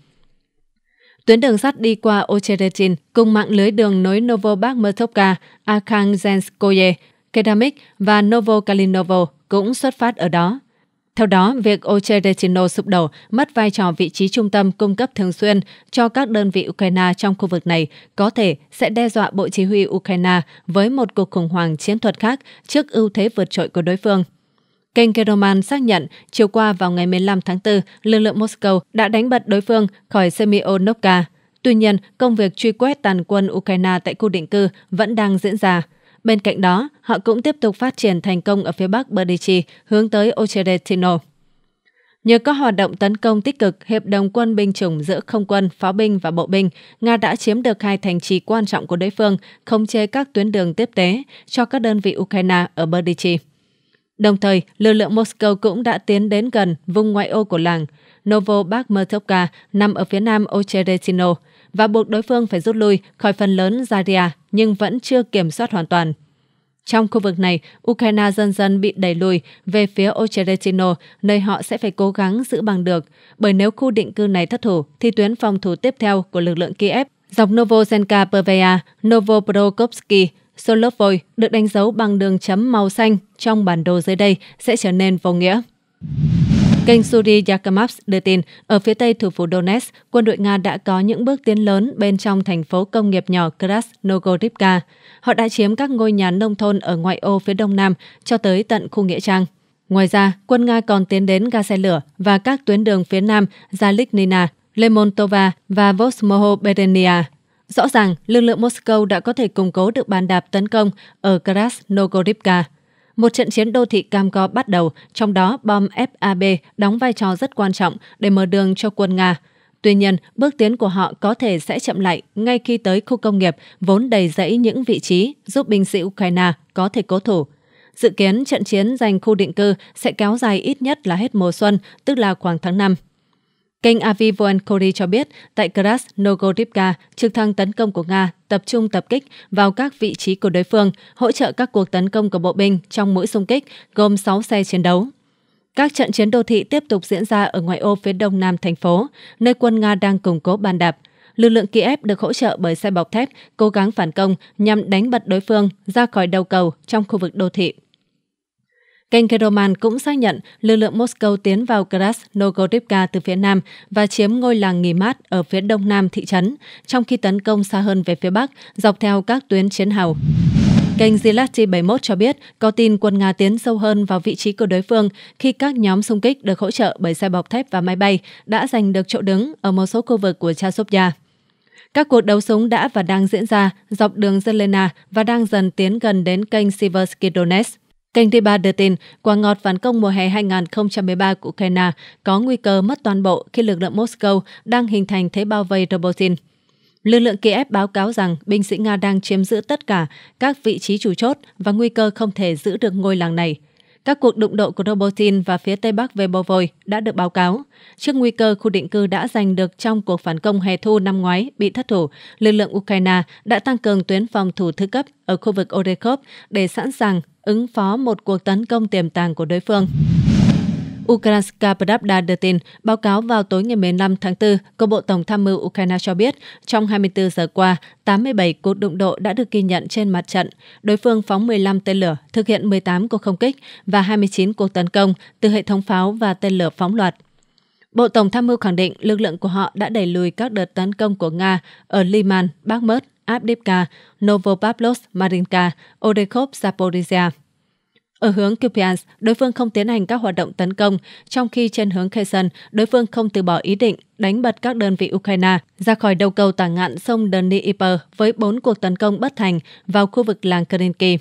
Tuyến đường sắt đi qua Ocheretin cùng mạng lưới đường nối Novobakhmutovka, Arkhangelskoye, Kedamik và Novokalinovo cũng xuất phát ở đó. Theo đó, việc Ocheretino sụp đổ mất vai trò vị trí trung tâm cung cấp thường xuyên cho các đơn vị Ukraine trong khu vực này có thể sẽ đe dọa Bộ Chỉ huy Ukraine với một cuộc khủng hoảng chiến thuật khác trước ưu thế vượt trội của đối phương. Kênh Keroman xác nhận, chiều qua vào ngày 15 tháng 4, lực lượng Moscow đã đánh bật đối phương khỏi Semionovka. Tuy nhiên, công việc truy quét tàn quân Ukraine tại khu định cư vẫn đang diễn ra. Bên cạnh đó, họ cũng tiếp tục phát triển thành công ở phía bắc Berdychi hướng tới Ocheretino. Nhờ các hoạt động tấn công tích cực, hiệp đồng quân binh chủng giữa không quân, pháo binh và bộ binh, Nga đã chiếm được hai thành trì quan trọng của đối phương, khống chế các tuyến đường tiếp tế cho các đơn vị Ukraine ở Berdychi. Đồng thời, lực lượng Moscow cũng đã tiến đến gần vùng ngoại ô của làng Novobakhmutovka nằm ở phía nam Ocheretino và buộc đối phương phải rút lui khỏi phần lớn Zaria nhưng vẫn chưa kiểm soát hoàn toàn. Trong khu vực này, Ukraine dần dần bị đẩy lùi về phía Ocheretino, nơi họ sẽ phải cố gắng giữ bằng được, bởi nếu khu định cư này thất thủ thì tuyến phòng thủ tiếp theo của lực lượng Kiev dọc Novoselka-Pervaya, Novoprokopsky, Solovoi được đánh dấu bằng đường chấm màu xanh trong bản đồ dưới đây sẽ trở nên vô nghĩa. Kênh Suri Yakamavs đưa tin, ở phía tây thủ phủ Donetsk, quân đội Nga đã có những bước tiến lớn bên trong thành phố công nghiệp nhỏ Krasnohorivka. Họ đã chiếm các ngôi nhà nông thôn ở ngoại ô phía đông nam cho tới tận khu nghĩa trang. Ngoài ra, quân Nga còn tiến đến ga xe lửa và các tuyến đường phía nam Zalignina, Lemontova và Vosmoho-Berenia. Rõ ràng, lực lượng Moscow đã có thể củng cố được bàn đạp tấn công ở Krasnohorivka. Một trận chiến đô thị cam go bắt đầu, trong đó bom FAB đóng vai trò rất quan trọng để mở đường cho quân Nga. Tuy nhiên, bước tiến của họ có thể sẽ chậm lại ngay khi tới khu công nghiệp vốn đầy rẫy những vị trí giúp binh sĩ Ukraine có thể cố thủ. Dự kiến trận chiến giành khu định cư sẽ kéo dài ít nhất là hết mùa xuân, tức là khoảng tháng 5. Kênh Aviv Voenkori cho biết, tại Krasnohorivka, trực thăng tấn công của Nga tập trung tập kích vào các vị trí của đối phương, hỗ trợ các cuộc tấn công của bộ binh trong mũi xung kích, gồm 6 xe chiến đấu. Các trận chiến đô thị tiếp tục diễn ra ở ngoại ô phía đông nam thành phố, nơi quân Nga đang củng cố bàn đạp. Lực lượng Kiev được hỗ trợ bởi xe bọc thép, cố gắng phản công nhằm đánh bật đối phương ra khỏi đầu cầu trong khu vực đô thị. Kênh Keroman cũng xác nhận lực lượng Moscow tiến vào Krasnohorivka từ phía nam và chiếm ngôi làng nghỉ mát ở phía đông nam thị trấn, trong khi tấn công xa hơn về phía bắc, dọc theo các tuyến chiến hào. Kênh Zilati 71 cho biết có tin quân Nga tiến sâu hơn vào vị trí của đối phương khi các nhóm xung kích được hỗ trợ bởi xe bọc thép và máy bay đã giành được chỗ đứng ở một số khu vực của Chasiv Yar. Các cuộc đấu súng đã và đang diễn ra dọc đường Zelena và đang dần tiến gần đến kênh Siversky Donetsk. Kênh D3 đưa tin, quả ngọt phản công mùa hè 2013 của Ukraine có nguy cơ mất toàn bộ khi lực lượng Moscow đang hình thành thế bao vây Robotyne. Lực lượng Kiev báo cáo rằng binh sĩ Nga đang chiếm giữ tất cả các vị trí chủ chốt và nguy cơ không thể giữ được ngôi làng này. Các cuộc đụng độ của Robotin và phía Tây Bắc về Vovoi đã được báo cáo. Trước nguy cơ khu định cư đã giành được trong cuộc phản công hè thu năm ngoái bị thất thủ, lực lượng Ukraine đã tăng cường tuyến phòng thủ thứ cấp ở khu vực Orekhov để sẵn sàng ứng phó một cuộc tấn công tiềm tàng của đối phương. Ukrainska Pravda đưa tin, báo cáo vào tối ngày 15 tháng 4 của Bộ Tổng tham mưu Ukraine cho biết, trong 24 giờ qua, 87 cuộc đụng độ đã được ghi nhận trên mặt trận. Đối phương phóng 15 tên lửa, thực hiện 18 cuộc không kích và 29 cuộc tấn công từ hệ thống pháo và tên lửa phóng loạt. Bộ Tổng tham mưu khẳng định lực lượng của họ đã đẩy lùi các đợt tấn công của Nga ở Liman, Bakhmut, Avdiivka, Novopavlovsk, Marinka, Orekhov, Zaporizhia. Ở hướng Kupiansk, đối phương không tiến hành các hoạt động tấn công, trong khi trên hướng Kherson, đối phương không từ bỏ ý định đánh bật các đơn vị Ukraine ra khỏi đầu cầu tả ngạn sông Dnieper với 4 cuộc tấn công bất thành vào khu vực làng Krenki.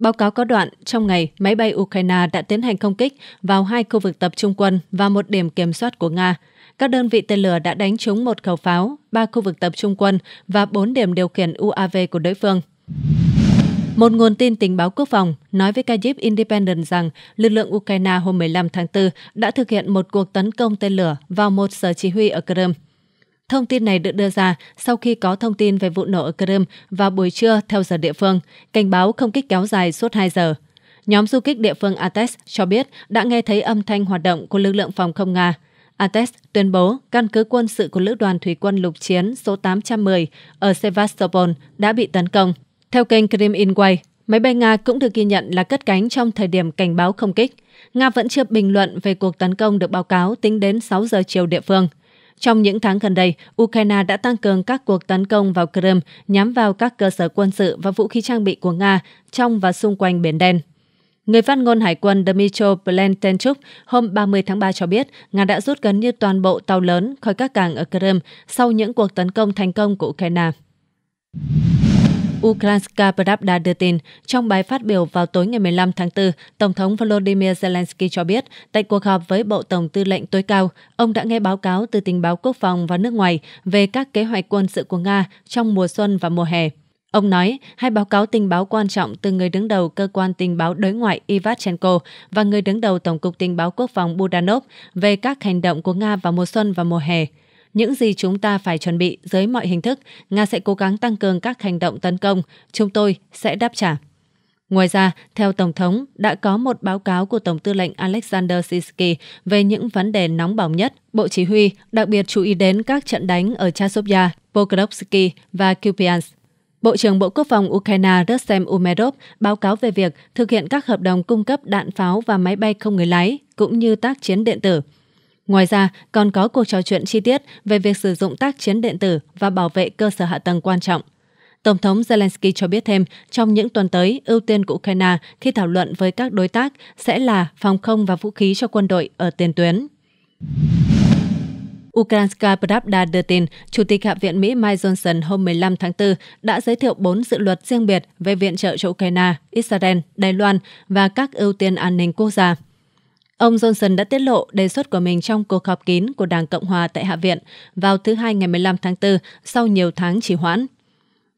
Báo cáo có đoạn, trong ngày, máy bay Ukraine đã tiến hành không kích vào 2 khu vực tập trung quân và một điểm kiểm soát của Nga. Các đơn vị tên lửa đã đánh trúng 1 khẩu pháo, 3 khu vực tập trung quân và 4 điểm điều khiển UAV của đối phương. Một nguồn tin tình báo quốc phòng nói với Kyiv Independent rằng lực lượng Ukraine hôm 15 tháng 4 đã thực hiện một cuộc tấn công tên lửa vào một sở chỉ huy ở Crimea. Thông tin này được đưa ra sau khi có thông tin về vụ nổ ở Crimea vào buổi trưa theo giờ địa phương, cảnh báo không kích kéo dài suốt 2 giờ. Nhóm du kích địa phương Ates cho biết đã nghe thấy âm thanh hoạt động của lực lượng phòng không Nga. Ates tuyên bố căn cứ quân sự của Lữ đoàn Thủy quân Lục chiến số 810 ở Sevastopol đã bị tấn công. Theo kênh Kriminway, máy bay Nga cũng được ghi nhận là cất cánh trong thời điểm cảnh báo không kích. Nga vẫn chưa bình luận về cuộc tấn công được báo cáo tính đến 6 giờ chiều địa phương. Trong những tháng gần đây, Ukraine đã tăng cường các cuộc tấn công vào Crimea nhắm vào các cơ sở quân sự và vũ khí trang bị của Nga trong và xung quanh Biển Đen. Người phát ngôn Hải quân Dmytro Plentenchuk hôm 30 tháng 3 cho biết Nga đã rút gần như toàn bộ tàu lớn khỏi các cảng ở Crimea sau những cuộc tấn công thành công của Ukraine. Ukrainska Pravda đưa tin, trong bài phát biểu vào tối ngày 15 tháng 4, Tổng thống Volodymyr Zelensky cho biết, tại cuộc họp với Bộ Tổng tư lệnh tối cao, ông đã nghe báo cáo từ tình báo quốc phòng và nước ngoài về các kế hoạch quân sự của Nga trong mùa xuân và mùa hè. Ông nói, hai báo cáo tình báo quan trọng từ người đứng đầu cơ quan tình báo đối ngoại Ivachenko và người đứng đầu Tổng cục tình báo quốc phòng Budanov về các hành động của Nga vào mùa xuân và mùa hè. Những gì chúng ta phải chuẩn bị dưới mọi hình thức, Nga sẽ cố gắng tăng cường các hành động tấn công, chúng tôi sẽ đáp trả. Ngoài ra, theo Tổng thống, đã có một báo cáo của Tổng tư lệnh Oleksandr Syrskyi về những vấn đề nóng bỏng nhất. Bộ chỉ huy đặc biệt chú ý đến các trận đánh ở Chasiv Yar, Pokrovsky và Kupiansk. Bộ trưởng Bộ Quốc phòng Ukraine Rustem Umerov báo cáo về việc thực hiện các hợp đồng cung cấp đạn pháo và máy bay không người lái, cũng như tác chiến điện tử. Ngoài ra, còn có cuộc trò chuyện chi tiết về việc sử dụng tác chiến điện tử và bảo vệ cơ sở hạ tầng quan trọng. Tổng thống Zelensky cho biết thêm, trong những tuần tới, ưu tiên của Ukraine khi thảo luận với các đối tác sẽ là phòng không và vũ khí cho quân đội ở tiền tuyến. Ukrainska Pravda đưa tin, Chủ tịch Hạ viện Mỹ Mike Johnson hôm 15 tháng 4 đã giới thiệu 4 dự luật riêng biệt về viện trợ cho Ukraine, Israel, Đài Loan và các ưu tiên an ninh quốc gia. Ông Johnson đã tiết lộ đề xuất của mình trong cuộc họp kín của Đảng Cộng hòa tại Hạ viện vào thứ Hai ngày 15 tháng 4 sau nhiều tháng trì hoãn.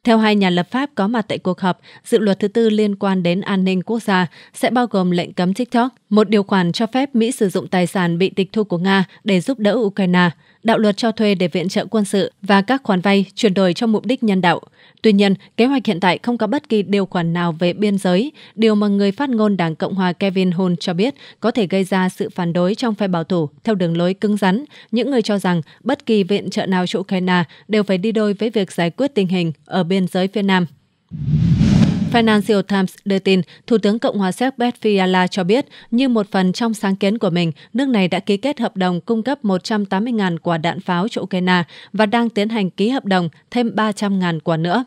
Theo hai nhà lập pháp có mặt tại cuộc họp, dự luật thứ tư liên quan đến an ninh quốc gia sẽ bao gồm lệnh cấm TikTok, một điều khoản cho phép Mỹ sử dụng tài sản bị tịch thu của Nga để giúp đỡ Ukraine, đạo luật cho thuê để viện trợ quân sự và các khoản vay chuyển đổi cho mục đích nhân đạo. Tuy nhiên, kế hoạch hiện tại không có bất kỳ điều khoản nào về biên giới, điều mà người phát ngôn Đảng Cộng hòa Kevin Hunt cho biết có thể gây ra sự phản đối trong phe bảo thủ theo đường lối cứng rắn. Những người cho rằng bất kỳ viện trợ nào cho Ukraine đều phải đi đôi với việc giải quyết tình hình ở biên giới phía Nam. Financial Times đưa tin, Thủ tướng Cộng hòa Séc Pet Fiala cho biết, như một phần trong sáng kiến của mình, nước này đã ký kết hợp đồng cung cấp 180.000 quả đạn pháo cho Ukraine và đang tiến hành ký hợp đồng thêm 300.000 quả nữa.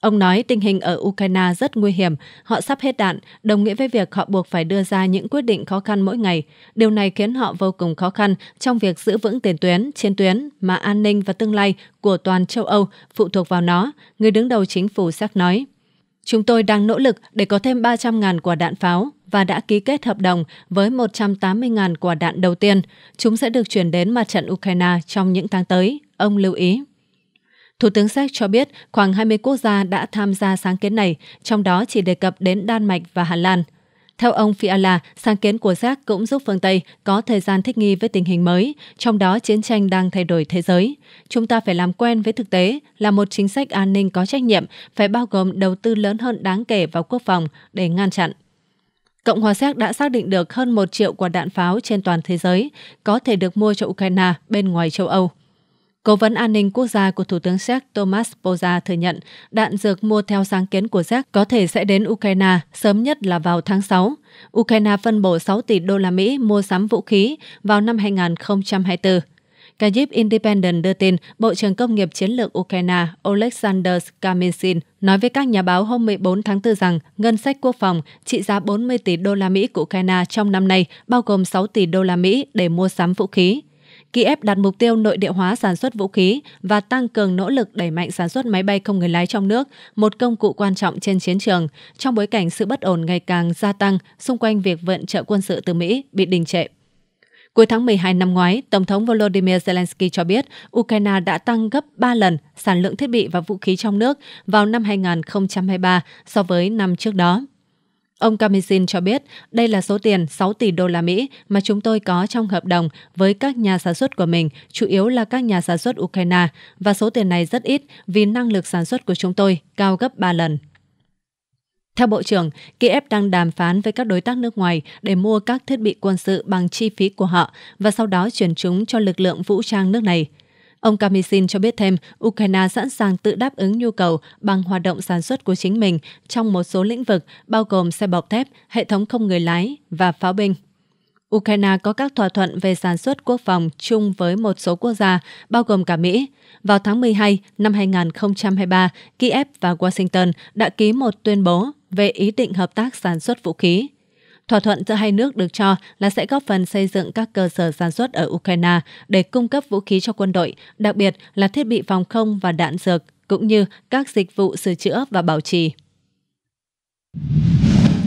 Ông nói tình hình ở Ukraine rất nguy hiểm, họ sắp hết đạn, đồng nghĩa với việc họ buộc phải đưa ra những quyết định khó khăn mỗi ngày. Điều này khiến họ vô cùng khó khăn trong việc giữ vững tiền tuyến, chiến tuyến mà an ninh và tương lai của toàn châu Âu phụ thuộc vào nó, người đứng đầu chính phủ Séc nói. Chúng tôi đang nỗ lực để có thêm 300.000 quả đạn pháo và đã ký kết hợp đồng với 180.000 quả đạn đầu tiên. Chúng sẽ được chuyển đến mặt trận Ukraine trong những tháng tới, ông lưu ý. Thủ tướng Séc cho biết khoảng 20 quốc gia đã tham gia sáng kiến này, trong đó chỉ đề cập đến Đan Mạch và Hà Lan. Theo ông Fiala, sáng kiến của Giác cũng giúp phương Tây có thời gian thích nghi với tình hình mới, trong đó chiến tranh đang thay đổi thế giới. Chúng ta phải làm quen với thực tế là một chính sách an ninh có trách nhiệm phải bao gồm đầu tư lớn hơn đáng kể vào quốc phòng để ngăn chặn. Cộng hòa Séc đã xác định được hơn 1 triệu quả đạn pháo trên toàn thế giới có thể được mua cho Ukraine bên ngoài châu Âu. Cố vấn an ninh quốc gia của Thủ tướng Séc Tomáš Poza thừa nhận đạn dược mua theo sáng kiến của Séc có thể sẽ đến Ukraine sớm nhất là vào tháng 6. Ukraine phân bổ 6 tỷ đô la Mỹ mua sắm vũ khí vào năm 2024. Kyiv Independent đưa tin Bộ trưởng Công nghiệp Chiến lược Ukraine Oleksandr Syrskyi nói với các nhà báo hôm 14 tháng 4 rằng ngân sách quốc phòng trị giá 40 tỷ đô la Mỹ của Ukraine trong năm nay bao gồm 6 tỷ đô la Mỹ để mua sắm vũ khí. Kyiv đặt mục tiêu nội địa hóa sản xuất vũ khí và tăng cường nỗ lực đẩy mạnh sản xuất máy bay không người lái trong nước, một công cụ quan trọng trên chiến trường, trong bối cảnh sự bất ổn ngày càng gia tăng xung quanh việc viện trợ quân sự từ Mỹ bị đình trệ. Cuối tháng 12 năm ngoái, Tổng thống Volodymyr Zelensky cho biết Ukraine đã tăng gấp 3 lần sản lượng thiết bị và vũ khí trong nước vào năm 2023 so với năm trước đó. Ông Kamyzin cho biết đây là số tiền 6 tỷ đô la Mỹ mà chúng tôi có trong hợp đồng với các nhà sản xuất của mình, chủ yếu là các nhà sản xuất Ukraine, và số tiền này rất ít vì năng lực sản xuất của chúng tôi cao gấp 3 lần. Theo Bộ trưởng, Kyiv đang đàm phán với các đối tác nước ngoài để mua các thiết bị quân sự bằng chi phí của họ và sau đó chuyển chúng cho lực lượng vũ trang nước này. Ông Kamyzin cho biết thêm, Ukraine sẵn sàng tự đáp ứng nhu cầu bằng hoạt động sản xuất của chính mình trong một số lĩnh vực bao gồm xe bọc thép, hệ thống không người lái và pháo binh. Ukraine có các thỏa thuận về sản xuất quốc phòng chung với một số quốc gia, bao gồm cả Mỹ. Vào tháng 12 năm 2023, Kyiv và Washington đã ký một tuyên bố về ý định hợp tác sản xuất vũ khí. Thỏa thuận giữa hai nước được cho là sẽ góp phần xây dựng các cơ sở sản xuất ở Ukraine để cung cấp vũ khí cho quân đội, đặc biệt là thiết bị phòng không và đạn dược, cũng như các dịch vụ sửa chữa và bảo trì.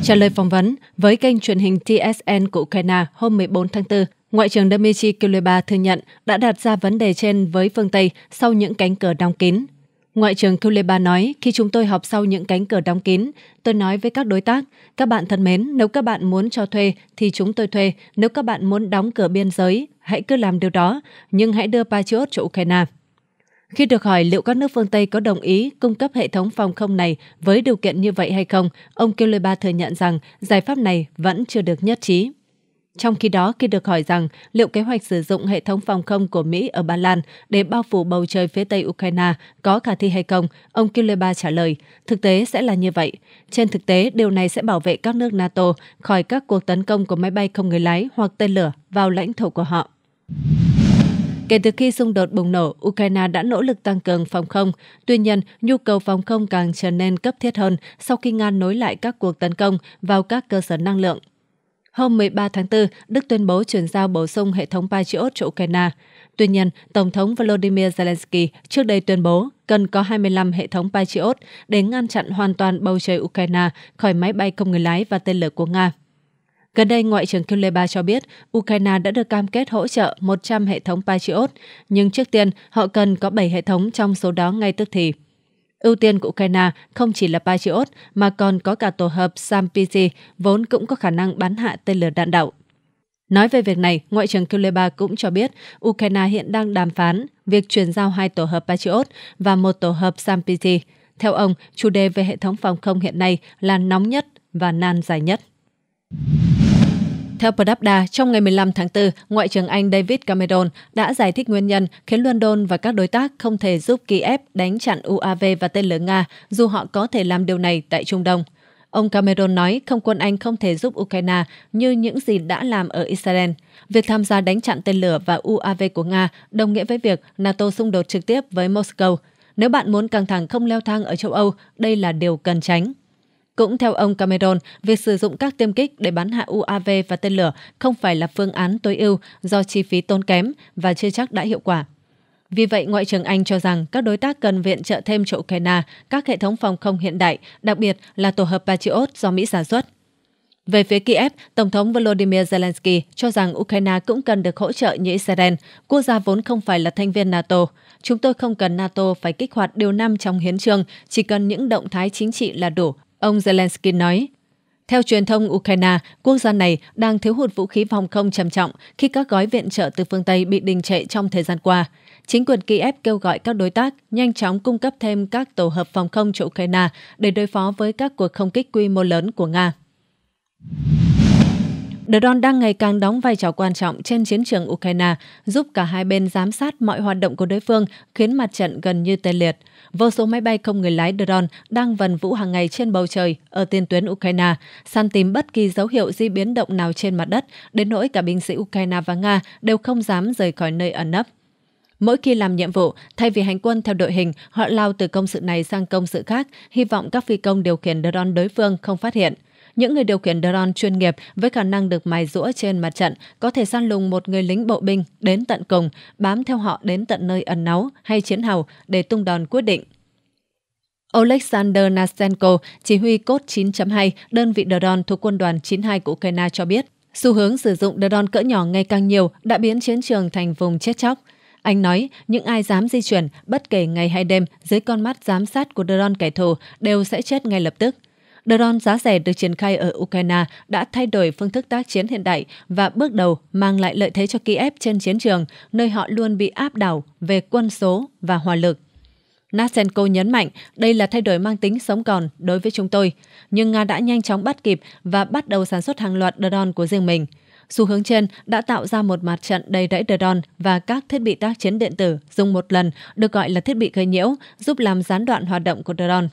Trả lời phỏng vấn với kênh truyền hình TSN của Ukraine hôm 14 tháng 4, Ngoại trưởng Dmitry Kuleba thừa nhận đã đặt ra vấn đề trên với phương Tây sau những cánh cửa đóng kín. Ngoại trưởng Kuleba nói, khi chúng tôi họp sau những cánh cửa đóng kín, tôi nói với các đối tác, các bạn thân mến, nếu các bạn muốn cho thuê thì chúng tôi thuê, nếu các bạn muốn đóng cửa biên giới, hãy cứ làm điều đó, nhưng hãy đưa Patriot cho Ukraine. Khi được hỏi liệu các nước phương Tây có đồng ý cung cấp hệ thống phòng không này với điều kiện như vậy hay không, ông Kuleba thừa nhận rằng giải pháp này vẫn chưa được nhất trí. Trong khi đó, khi được hỏi rằng liệu kế hoạch sử dụng hệ thống phòng không của Mỹ ở Ba Lan để bao phủ bầu trời phía Tây Ukraine có khả thi hay không, ông Kuleba trả lời, thực tế sẽ là như vậy. Trên thực tế, điều này sẽ bảo vệ các nước NATO khỏi các cuộc tấn công của máy bay không người lái hoặc tên lửa vào lãnh thổ của họ. Kể từ khi xung đột bùng nổ, Ukraine đã nỗ lực tăng cường phòng không. Tuy nhiên, nhu cầu phòng không càng trở nên cấp thiết hơn sau khi Nga nối lại các cuộc tấn công vào các cơ sở năng lượng. Hôm 13 tháng 4, Đức tuyên bố chuyển giao bổ sung hệ thống Patriot cho Ukraine. Tuy nhiên, Tổng thống Volodymyr Zelensky trước đây tuyên bố cần có 25 hệ thống Patriot để ngăn chặn hoàn toàn bầu trời Ukraine khỏi máy bay không người lái và tên lửa của Nga. Gần đây, Ngoại trưởng Kuleba cho biết Ukraine đã được cam kết hỗ trợ 100 hệ thống Patriot, nhưng trước tiên họ cần có 7 hệ thống trong số đó ngay tức thì. Ưu tiên của Ukraine không chỉ là Patriot mà còn có cả tổ hợp SAM-PC vốn cũng có khả năng bắn hạ tên lửa đạn đạo. Nói về việc này, Ngoại trưởng Kuleba cũng cho biết Ukraine hiện đang đàm phán việc chuyển giao 2 tổ hợp Patriot và 1 tổ hợp SAM-PC. Theo ông, chủ đề về hệ thống phòng không hiện nay là nóng nhất và nan giải nhất. Theo Pravda, trong ngày 15 tháng 4, Ngoại trưởng Anh David Cameron đã giải thích nguyên nhân khiến London và các đối tác không thể giúp Kyiv đánh chặn UAV và tên lửa Nga dù họ có thể làm điều này tại Trung Đông. Ông Cameron nói không quân Anh không thể giúp Ukraine như những gì đã làm ở Israel. Việc tham gia đánh chặn tên lửa và UAV của Nga đồng nghĩa với việc NATO xung đột trực tiếp với Moscow. Nếu bạn muốn căng thẳng không leo thang ở châu Âu, đây là điều cần tránh. Cũng theo ông Cameron, việc sử dụng các tiêm kích để bắn hạ UAV và tên lửa không phải là phương án tối ưu do chi phí tốn kém và chưa chắc đã hiệu quả. Vì vậy, Ngoại trưởng Anh cho rằng các đối tác cần viện trợ thêm cho Ukraine các hệ thống phòng không hiện đại, đặc biệt là tổ hợp Patriot do Mỹ sản xuất. Về phía Kyiv, Tổng thống Volodymyr Zelensky cho rằng Ukraine cũng cần được hỗ trợ như Israel, quốc gia vốn không phải là thành viên NATO. Chúng tôi không cần NATO phải kích hoạt điều 5 trong hiến chương, chỉ cần những động thái chính trị là đủ. Ông Zelensky nói, Theo truyền thông Ukraine, quốc gia này đang thiếu hụt vũ khí phòng không trầm trọng khi các gói viện trợ từ phương Tây bị đình trệ trong thời gian qua. Chính quyền Kyiv kêu gọi các đối tác nhanh chóng cung cấp thêm các tổ hợp phòng không cho Ukraine để đối phó với các cuộc không kích quy mô lớn của Nga. Drone đang ngày càng đóng vai trò quan trọng trên chiến trường Ukraine, giúp cả hai bên giám sát mọi hoạt động của đối phương, khiến mặt trận gần như tê liệt. Vô số máy bay không người lái drone đang vần vũ hàng ngày trên bầu trời ở tiền tuyến Ukraine, săn tìm bất kỳ dấu hiệu di biến động nào trên mặt đất, đến nỗi cả binh sĩ Ukraine và Nga đều không dám rời khỏi nơi ẩn nấp. Mỗi khi làm nhiệm vụ, thay vì hành quân theo đội hình, họ lao từ công sự này sang công sự khác, hy vọng các phi công điều khiển drone đối phương không phát hiện. Những người điều khiển drone chuyên nghiệp với khả năng được mài dũa trên mặt trận có thể săn lùng một người lính bộ binh đến tận cùng, bám theo họ đến tận nơi ẩn náu hay chiến hào để tung đòn quyết định. Oleksandr Nasenko, chỉ huy cốt 9.2, đơn vị drone thuộc quân đoàn 92 của Ukraine cho biết, xu hướng sử dụng drone cỡ nhỏ ngày càng nhiều đã biến chiến trường thành vùng chết chóc. Anh nói, những ai dám di chuyển, bất kể ngày hay đêm, dưới con mắt giám sát của drone kẻ thù đều sẽ chết ngay lập tức. Drone giá rẻ được triển khai ở Ukraine đã thay đổi phương thức tác chiến hiện đại và bước đầu mang lại lợi thế cho Kyiv trên chiến trường, nơi họ luôn bị áp đảo về quân số và hỏa lực. Nasenko nhấn mạnh, đây là thay đổi mang tính sống còn đối với chúng tôi, nhưng Nga đã nhanh chóng bắt kịp và bắt đầu sản xuất hàng loạt drone của riêng mình. Xu hướng trên đã tạo ra một mặt trận đầy rẫy drone và các thiết bị tác chiến điện tử dùng một lần, được gọi là thiết bị gây nhiễu, giúp làm gián đoạn hoạt động của drone.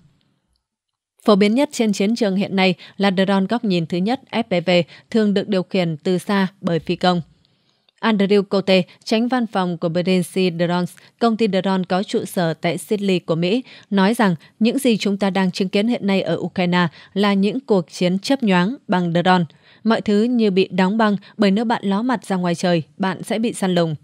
Phổ biến nhất trên chiến trường hiện nay là drone góc nhìn thứ nhất FPV, thường được điều khiển từ xa bởi phi công. Andrew Cote, chánh văn phòng của Berdychi Drones, công ty drone có trụ sở tại Sydney của Mỹ, nói rằng những gì chúng ta đang chứng kiến hiện nay ở Ukraine là những cuộc chiến chớp nhoáng bằng drone. Mọi thứ như bị đóng băng bởi nếu bạn ló mặt ra ngoài trời, bạn sẽ bị săn lùng.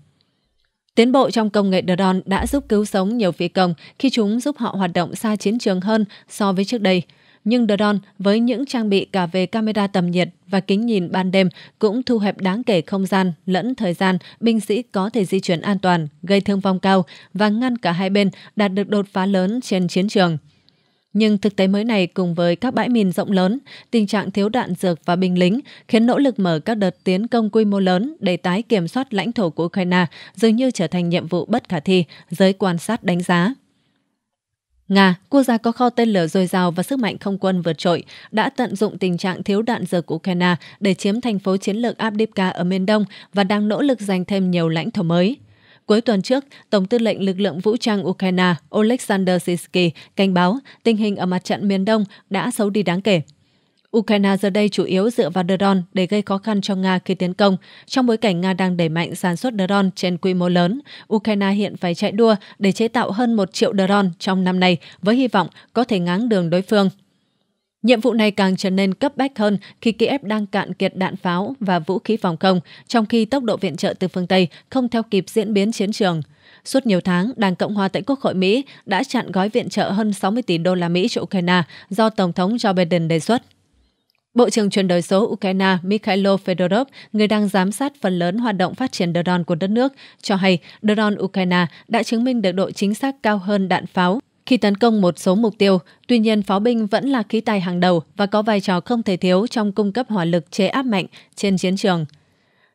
Tiến bộ trong công nghệ drone đã giúp cứu sống nhiều phi công khi chúng giúp họ hoạt động xa chiến trường hơn so với trước đây. Nhưng drone với những trang bị cả về camera tầm nhiệt và kính nhìn ban đêm cũng thu hẹp đáng kể không gian lẫn thời gian binh sĩ có thể di chuyển an toàn, gây thương vong cao và ngăn cả hai bên đạt được đột phá lớn trên chiến trường. Nhưng thực tế mới này cùng với các bãi mìn rộng lớn, tình trạng thiếu đạn dược và binh lính khiến nỗ lực mở các đợt tiến công quy mô lớn để tái kiểm soát lãnh thổ của Ukraine dường như trở thành nhiệm vụ bất khả thi, giới quan sát đánh giá. Nga, quốc gia có kho tên lửa dồi dào và sức mạnh không quân vượt trội, đã tận dụng tình trạng thiếu đạn dược của Ukraine để chiếm thành phố chiến lược Avdiivka ở miền đông và đang nỗ lực giành thêm nhiều lãnh thổ mới. Cuối tuần trước, Tổng tư lệnh lực lượng vũ trang Ukraine Oleksandr Syrskyi cảnh báo tình hình ở mặt trận miền Đông đã xấu đi đáng kể. Ukraine giờ đây chủ yếu dựa vào drone để gây khó khăn cho Nga khi tiến công. Trong bối cảnh Nga đang đẩy mạnh sản xuất drone trên quy mô lớn, Ukraine hiện phải chạy đua để chế tạo hơn 1 triệu drone trong năm nay với hy vọng có thể ngáng đường đối phương. Nhiệm vụ này càng trở nên cấp bách hơn khi Kyiv đang cạn kiệt đạn pháo và vũ khí phòng không, trong khi tốc độ viện trợ từ phương Tây không theo kịp diễn biến chiến trường. Suốt nhiều tháng, Đảng Cộng hòa tại Quốc hội Mỹ đã chặn gói viện trợ hơn 60 tỷ đô la Mỹ cho Ukraine do Tổng thống Joe Biden đề xuất. Bộ trưởng chuyển đổi số Ukraine Mykhailo Fedorov, người đang giám sát phần lớn hoạt động phát triển drone của đất nước, cho hay drone Ukraine đã chứng minh được độ chính xác cao hơn đạn pháo khi tấn công một số mục tiêu. Tuy nhiên, pháo binh vẫn là khí tài hàng đầu và có vai trò không thể thiếu trong cung cấp hỏa lực chế áp mạnh trên chiến trường.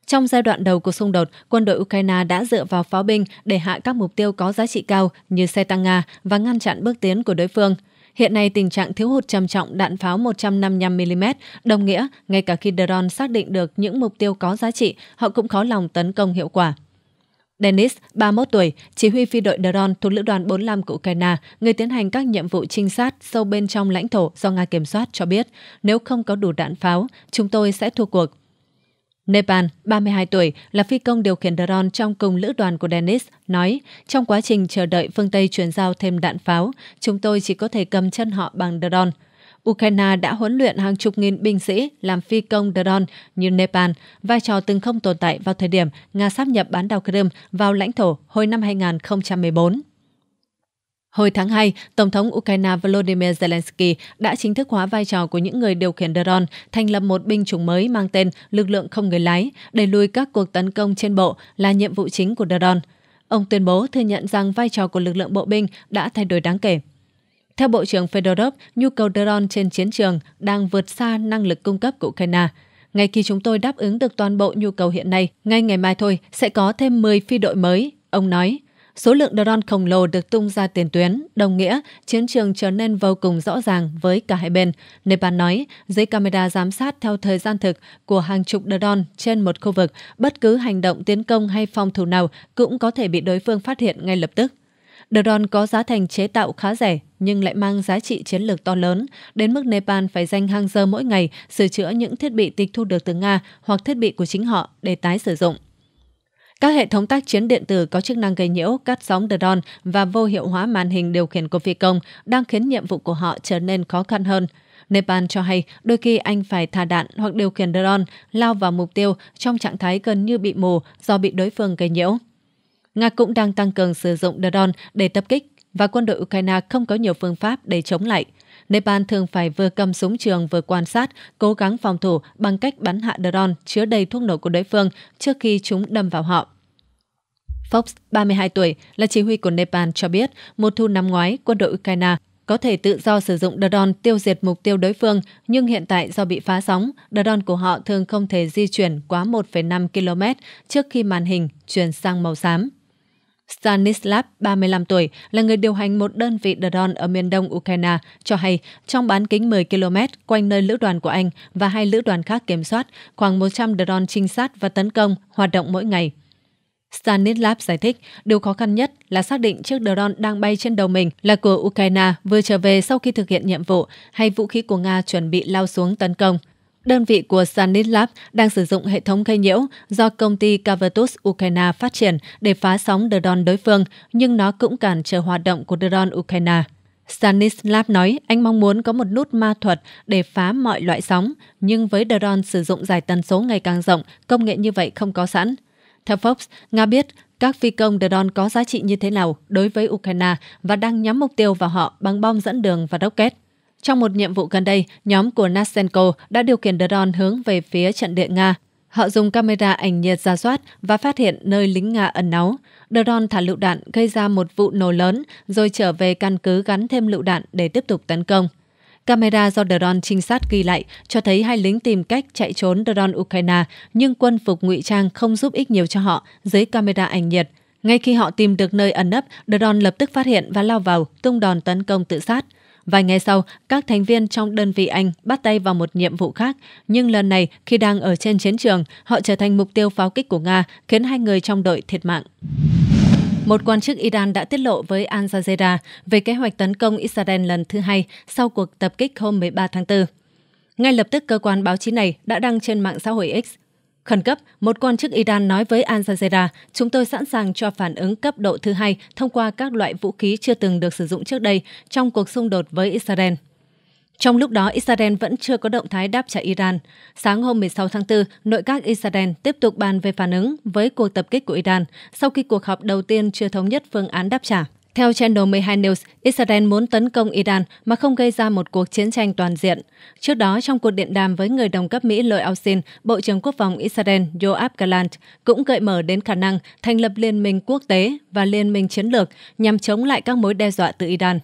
Trong giai đoạn đầu của xung đột, quân đội Ukraine đã dựa vào pháo binh để hạ các mục tiêu có giá trị cao như xe tăng Nga và ngăn chặn bước tiến của đối phương. Hiện nay, tình trạng thiếu hụt trầm trọng đạn pháo 155mm đồng nghĩa ngay cả khi drone xác định được những mục tiêu có giá trị, họ cũng khó lòng tấn công hiệu quả. Denis, 31 tuổi, chỉ huy phi đội drone thuộc Lữ đoàn 45 của Ukraine, người tiến hành các nhiệm vụ trinh sát sâu bên trong lãnh thổ do Nga kiểm soát, cho biết nếu không có đủ đạn pháo, chúng tôi sẽ thua cuộc. Nepal, 32 tuổi, là phi công điều khiển drone trong cùng lữ đoàn của Denis, nói trong quá trình chờ đợi phương Tây chuyển giao thêm đạn pháo, chúng tôi chỉ có thể cầm chân họ bằng drone. Ukraine đã huấn luyện hàng chục nghìn binh sĩ làm phi công drone như Nepal, vai trò từng không tồn tại vào thời điểm Nga sáp nhập bán đảo Crimea vào lãnh thổ hồi năm 2014. Hồi tháng 2, Tổng thống Ukraine Volodymyr Zelensky đã chính thức hóa vai trò của những người điều khiển drone, thành lập một binh chủng mới mang tên lực lượng không người lái, đẩy lùi các cuộc tấn công trên bộ là nhiệm vụ chính của drone. Ông tuyên bố thừa nhận rằng vai trò của lực lượng bộ binh đã thay đổi đáng kể. Theo Bộ trưởng Fedorov, nhu cầu drone trên chiến trường đang vượt xa năng lực cung cấp của Ukraine. Ngay khi chúng tôi đáp ứng được toàn bộ nhu cầu hiện nay, ngay ngày mai thôi sẽ có thêm 10 phi đội mới, ông nói. Số lượng drone khổng lồ được tung ra tiền tuyến, đồng nghĩa chiến trường trở nên vô cùng rõ ràng với cả hai bên. Nepal nói, dưới camera giám sát theo thời gian thực của hàng chục drone trên một khu vực, bất cứ hành động tiến công hay phòng thủ nào cũng có thể bị đối phương phát hiện ngay lập tức. Drone có giá thành chế tạo khá rẻ nhưng lại mang giá trị chiến lược to lớn, đến mức Nepal phải dành hàng giờ mỗi ngày sửa chữa những thiết bị tịch thu được từ Nga hoặc thiết bị của chính họ để tái sử dụng. Các hệ thống tác chiến điện tử có chức năng gây nhiễu, cắt sóng drone và vô hiệu hóa màn hình điều khiển của phi công đang khiến nhiệm vụ của họ trở nên khó khăn hơn. Nepal cho hay đôi khi anh phải thả đạn hoặc điều khiển drone lao vào mục tiêu trong trạng thái gần như bị mù do bị đối phương gây nhiễu. Nga cũng đang tăng cường sử dụng drone để tập kích và quân đội Ukraine không có nhiều phương pháp để chống lại. Nepal thường phải vừa cầm súng trường vừa quan sát, cố gắng phòng thủ bằng cách bắn hạ drone chứa đầy thuốc nổ của đối phương trước khi chúng đâm vào họ. Fox, 32 tuổi, là chỉ huy của Nepal cho biết, mùa thu năm ngoái, quân đội Ukraine có thể tự do sử dụng drone tiêu diệt mục tiêu đối phương, nhưng hiện tại do bị phá sóng, drone của họ thường không thể di chuyển quá 1,5 km trước khi màn hình chuyển sang màu xám. Stanislav, 35 tuổi, là người điều hành một đơn vị drone ở miền đông Ukraine, cho hay trong bán kính 10 km quanh nơi lữ đoàn của anh và hai lữ đoàn khác kiểm soát, khoảng 100 drone trinh sát và tấn công hoạt động mỗi ngày. Stanislav giải thích, điều khó khăn nhất là xác định chiếc drone đang bay trên đầu mình là của Ukraine vừa trở về sau khi thực hiện nhiệm vụ hay vũ khí của Nga chuẩn bị lao xuống tấn công. Đơn vị của Stanislav đang sử dụng hệ thống gây nhiễu do công ty Covertus Ukraine phát triển để phá sóng drone đối phương, nhưng nó cũng cản trở hoạt động của drone Ukraine. Stanislav nói, anh mong muốn có một nút ma thuật để phá mọi loại sóng, nhưng với drone sử dụng giải tần số ngày càng rộng, công nghệ như vậy không có sẵn. Theo Fox, Nga biết các phi công drone có giá trị như thế nào đối với Ukraine và đang nhắm mục tiêu vào họ bằng bom dẫn đường và rocket. Trong một nhiệm vụ gần đây, nhóm của Nasenko đã điều khiển drone hướng về phía trận địa Nga. Họ dùng camera ảnh nhiệt rà soát và phát hiện nơi lính Nga ẩn náu. Drone thả lựu đạn gây ra một vụ nổ lớn rồi trở về căn cứ gắn thêm lựu đạn để tiếp tục tấn công. Camera do drone trinh sát ghi lại cho thấy hai lính tìm cách chạy trốn drone Ukraine, nhưng quân phục ngụy trang không giúp ích nhiều cho họ dưới camera ảnh nhiệt. Ngay khi họ tìm được nơi ẩn nấp, drone lập tức phát hiện và lao vào, tung đòn tấn công tự sát. Vài ngày sau, các thành viên trong đơn vị Anh bắt tay vào một nhiệm vụ khác, nhưng lần này khi đang ở trên chiến trường, họ trở thành mục tiêu pháo kích của Nga, khiến hai người trong đội thiệt mạng. Một quan chức Iran đã tiết lộ với Al Jazeera về kế hoạch tấn công Israel lần thứ hai sau cuộc tập kích hôm 13 tháng 4. Ngay lập tức, cơ quan báo chí này đã đăng trên mạng xã hội X. Khẩn cấp, một quan chức Iran nói với Al Jazeera, chúng tôi sẵn sàng cho phản ứng cấp độ thứ hai thông qua các loại vũ khí chưa từng được sử dụng trước đây trong cuộc xung đột với Israel. Trong lúc đó, Israel vẫn chưa có động thái đáp trả Iran. Sáng hôm 16 tháng 4, nội các Israel tiếp tục bàn về phản ứng với cuộc tập kích của Iran sau khi cuộc họp đầu tiên chưa thống nhất phương án đáp trả. Theo Channel 12 News, Israel muốn tấn công Iran mà không gây ra một cuộc chiến tranh toàn diện. Trước đó, trong cuộc điện đàm với người đồng cấp Mỹ Lloyd Austin, Bộ trưởng Quốc phòng Israel Yoav Gallant cũng gợi mở đến khả năng thành lập liên minh quốc tế và liên minh chiến lược nhằm chống lại các mối đe dọa từ Iran.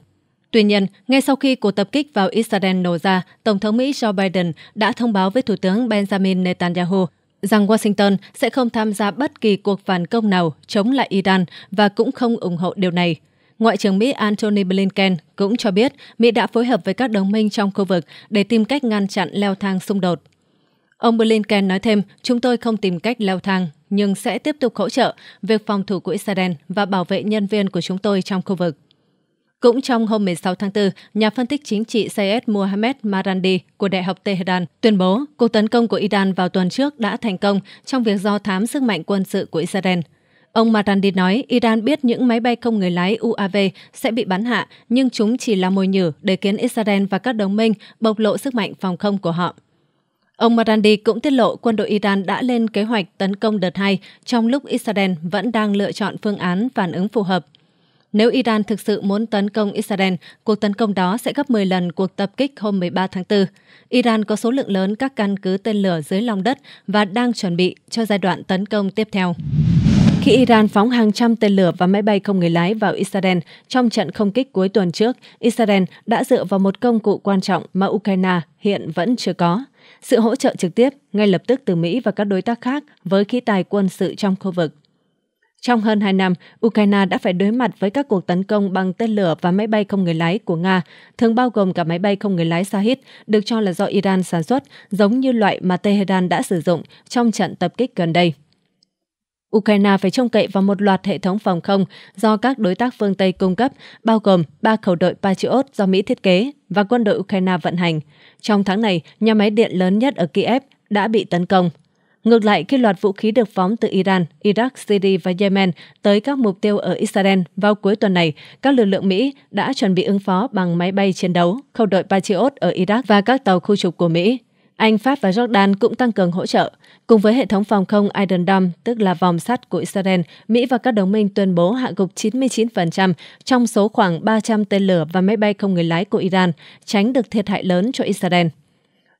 Tuy nhiên, ngay sau khi cuộc tập kích vào Israel nổ ra, Tổng thống Mỹ Joe Biden đã thông báo với Thủ tướng Benjamin Netanyahu rằng Washington sẽ không tham gia bất kỳ cuộc phản công nào chống lại Iran và cũng không ủng hộ điều này. Ngoại trưởng Mỹ Antony Blinken cũng cho biết Mỹ đã phối hợp với các đồng minh trong khu vực để tìm cách ngăn chặn leo thang xung đột. Ông Blinken nói thêm, chúng tôi không tìm cách leo thang, nhưng sẽ tiếp tục hỗ trợ việc phòng thủ của Israel và bảo vệ nhân viên của chúng tôi trong khu vực. Cũng trong hôm 16 tháng 4, nhà phân tích chính trị Syed Mohammed Marandi của Đại học Tehran tuyên bố cuộc tấn công của Iran vào tuần trước đã thành công trong việc do thám sức mạnh quân sự của Israel. Ông Marandi nói Iran biết những máy bay không người lái UAV sẽ bị bắn hạ, nhưng chúng chỉ là mồi nhử để khiến Israel và các đồng minh bộc lộ sức mạnh phòng không của họ. Ông Marandi cũng tiết lộ quân đội Iran đã lên kế hoạch tấn công đợt 2 trong lúc Israel vẫn đang lựa chọn phương án phản ứng phù hợp. Nếu Iran thực sự muốn tấn công Israel, cuộc tấn công đó sẽ gấp 10 lần cuộc tập kích hôm 13 tháng 4. Iran có số lượng lớn các căn cứ tên lửa dưới lòng đất và đang chuẩn bị cho giai đoạn tấn công tiếp theo. khi Iran phóng hàng trăm tên lửa và máy bay không người lái vào Israel trong trận không kích cuối tuần trước, Israel đã dựa vào một công cụ quan trọng mà Ukraine hiện vẫn chưa có: sự hỗ trợ trực tiếp ngay lập tức từ Mỹ và các đối tác khác với khí tài quân sự trong khu vực. Trong hơn 2 năm, Ukraine đã phải đối mặt với các cuộc tấn công bằng tên lửa và máy bay không người lái của Nga, thường bao gồm cả máy bay không người lái Shahid, được cho là do Iran sản xuất, giống như loại mà Tehran đã sử dụng trong trận tập kích gần đây. Ukraine phải trông cậy vào một loạt hệ thống phòng không do các đối tác phương Tây cung cấp, bao gồm 3 khẩu đội Patriot do Mỹ thiết kế và quân đội Ukraine vận hành. Trong tháng này, nhà máy điện lớn nhất ở Kiev đã bị tấn công. Ngược lại, khi loạt vũ khí được phóng từ Iran, Iraq, Syria và Yemen tới các mục tiêu ở Israel vào cuối tuần này, các lực lượng Mỹ đã chuẩn bị ứng phó bằng máy bay chiến đấu, khẩu đội Patriot ở Iraq và các tàu khu trục của Mỹ. Anh, Pháp và Jordan cũng tăng cường hỗ trợ. Cùng với hệ thống phòng không Iron Dome, tức là vòng sắt của Israel, Mỹ và các đồng minh tuyên bố hạ gục 99% trong số khoảng 300 tên lửa và máy bay không người lái của Iran, tránh được thiệt hại lớn cho Israel.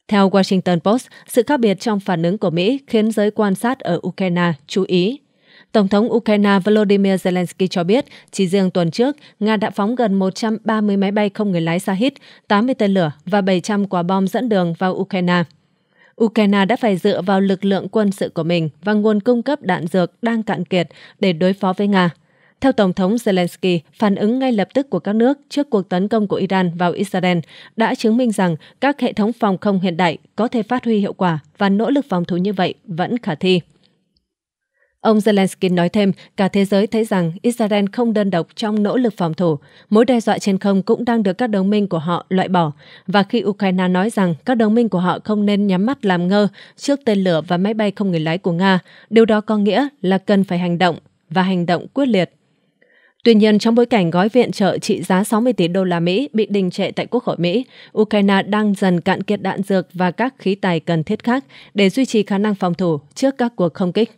Theo Washington Post, sự khác biệt trong phản ứng của Mỹ khiến giới quan sát ở Ukraine chú ý. Tổng thống Ukraine Volodymyr Zelensky cho biết, chỉ riêng tuần trước, Nga đã phóng gần 130 máy bay không người lái Shahid, 80 tên lửa và 700 quả bom dẫn đường vào Ukraine. Ukraine đã phải dựa vào lực lượng quân sự của mình và nguồn cung cấp đạn dược đang cạn kiệt để đối phó với Nga. Theo Tổng thống Zelensky, phản ứng ngay lập tức của các nước trước cuộc tấn công của Iran vào Israel đã chứng minh rằng các hệ thống phòng không hiện đại có thể phát huy hiệu quả và nỗ lực phòng thủ như vậy vẫn khả thi. Ông Zelensky nói thêm, cả thế giới thấy rằng Israel không đơn độc trong nỗ lực phòng thủ, mối đe dọa trên không cũng đang được các đồng minh của họ loại bỏ. Và khi Ukraine nói rằng các đồng minh của họ không nên nhắm mắt làm ngơ trước tên lửa và máy bay không người lái của Nga, điều đó có nghĩa là cần phải hành động và hành động quyết liệt. Tuy nhiên, trong bối cảnh gói viện trợ trị giá 60 tỷ đô la Mỹ bị đình trệ tại Quốc hội Mỹ, Ukraine đang dần cạn kiệt đạn dược và các khí tài cần thiết khác để duy trì khả năng phòng thủ trước các cuộc không kích.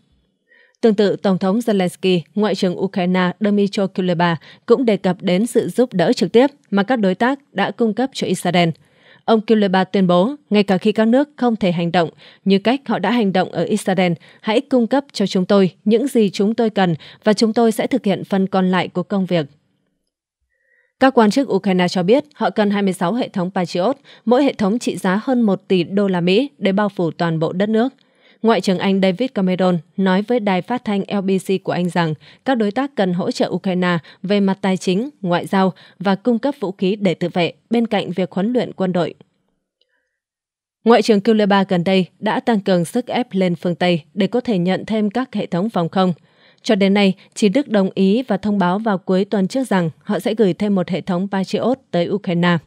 Tương tự, Tổng thống Zelensky, Ngoại trưởng Ukraine Dmytro Kuleba cũng đề cập đến sự giúp đỡ trực tiếp mà các đối tác đã cung cấp cho Israel. Ông Kuleba tuyên bố, ngay cả khi các nước không thể hành động như cách họ đã hành động ở Israel, hãy cung cấp cho chúng tôi những gì chúng tôi cần và chúng tôi sẽ thực hiện phần còn lại của công việc. Các quan chức Ukraine cho biết họ cần 26 hệ thống Patriot, mỗi hệ thống trị giá hơn 1 tỷ đô la Mỹ để bao phủ toàn bộ đất nước. Ngoại trưởng Anh David Cameron nói với đài phát thanh LBC của Anh rằng các đối tác cần hỗ trợ Ukraine về mặt tài chính, ngoại giao và cung cấp vũ khí để tự vệ bên cạnh việc huấn luyện quân đội. Ngoại trưởng Kuleba gần đây đã tăng cường sức ép lên phương Tây để có thể nhận thêm các hệ thống phòng không. Cho đến nay, chỉ Đức đồng ý và thông báo vào cuối tuần trước rằng họ sẽ gửi thêm một hệ thống Patriot tới Ukraine.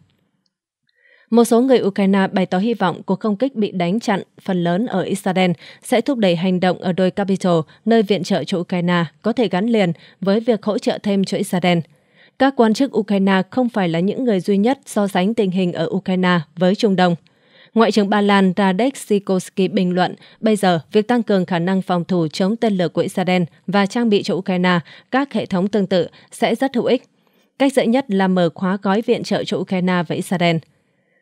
Một số người Ukraine bày tỏ hy vọng cuộc không kích bị đánh chặn, phần lớn ở Israel, sẽ thúc đẩy hành động ở đồi Capitol, nơi viện trợ cho Ukraine có thể gắn liền với việc hỗ trợ thêm cho Israel. Các quan chức Ukraine không phải là những người duy nhất so sánh tình hình ở Ukraine với Trung Đông. Ngoại trưởng Ba Lan Radek Sikorski bình luận, bây giờ việc tăng cường khả năng phòng thủ chống tên lửa của Israel và trang bị cho Ukraine các hệ thống tương tự sẽ rất hữu ích. Cách dễ nhất là mở khóa gói viện trợ cho Ukraine và Israel.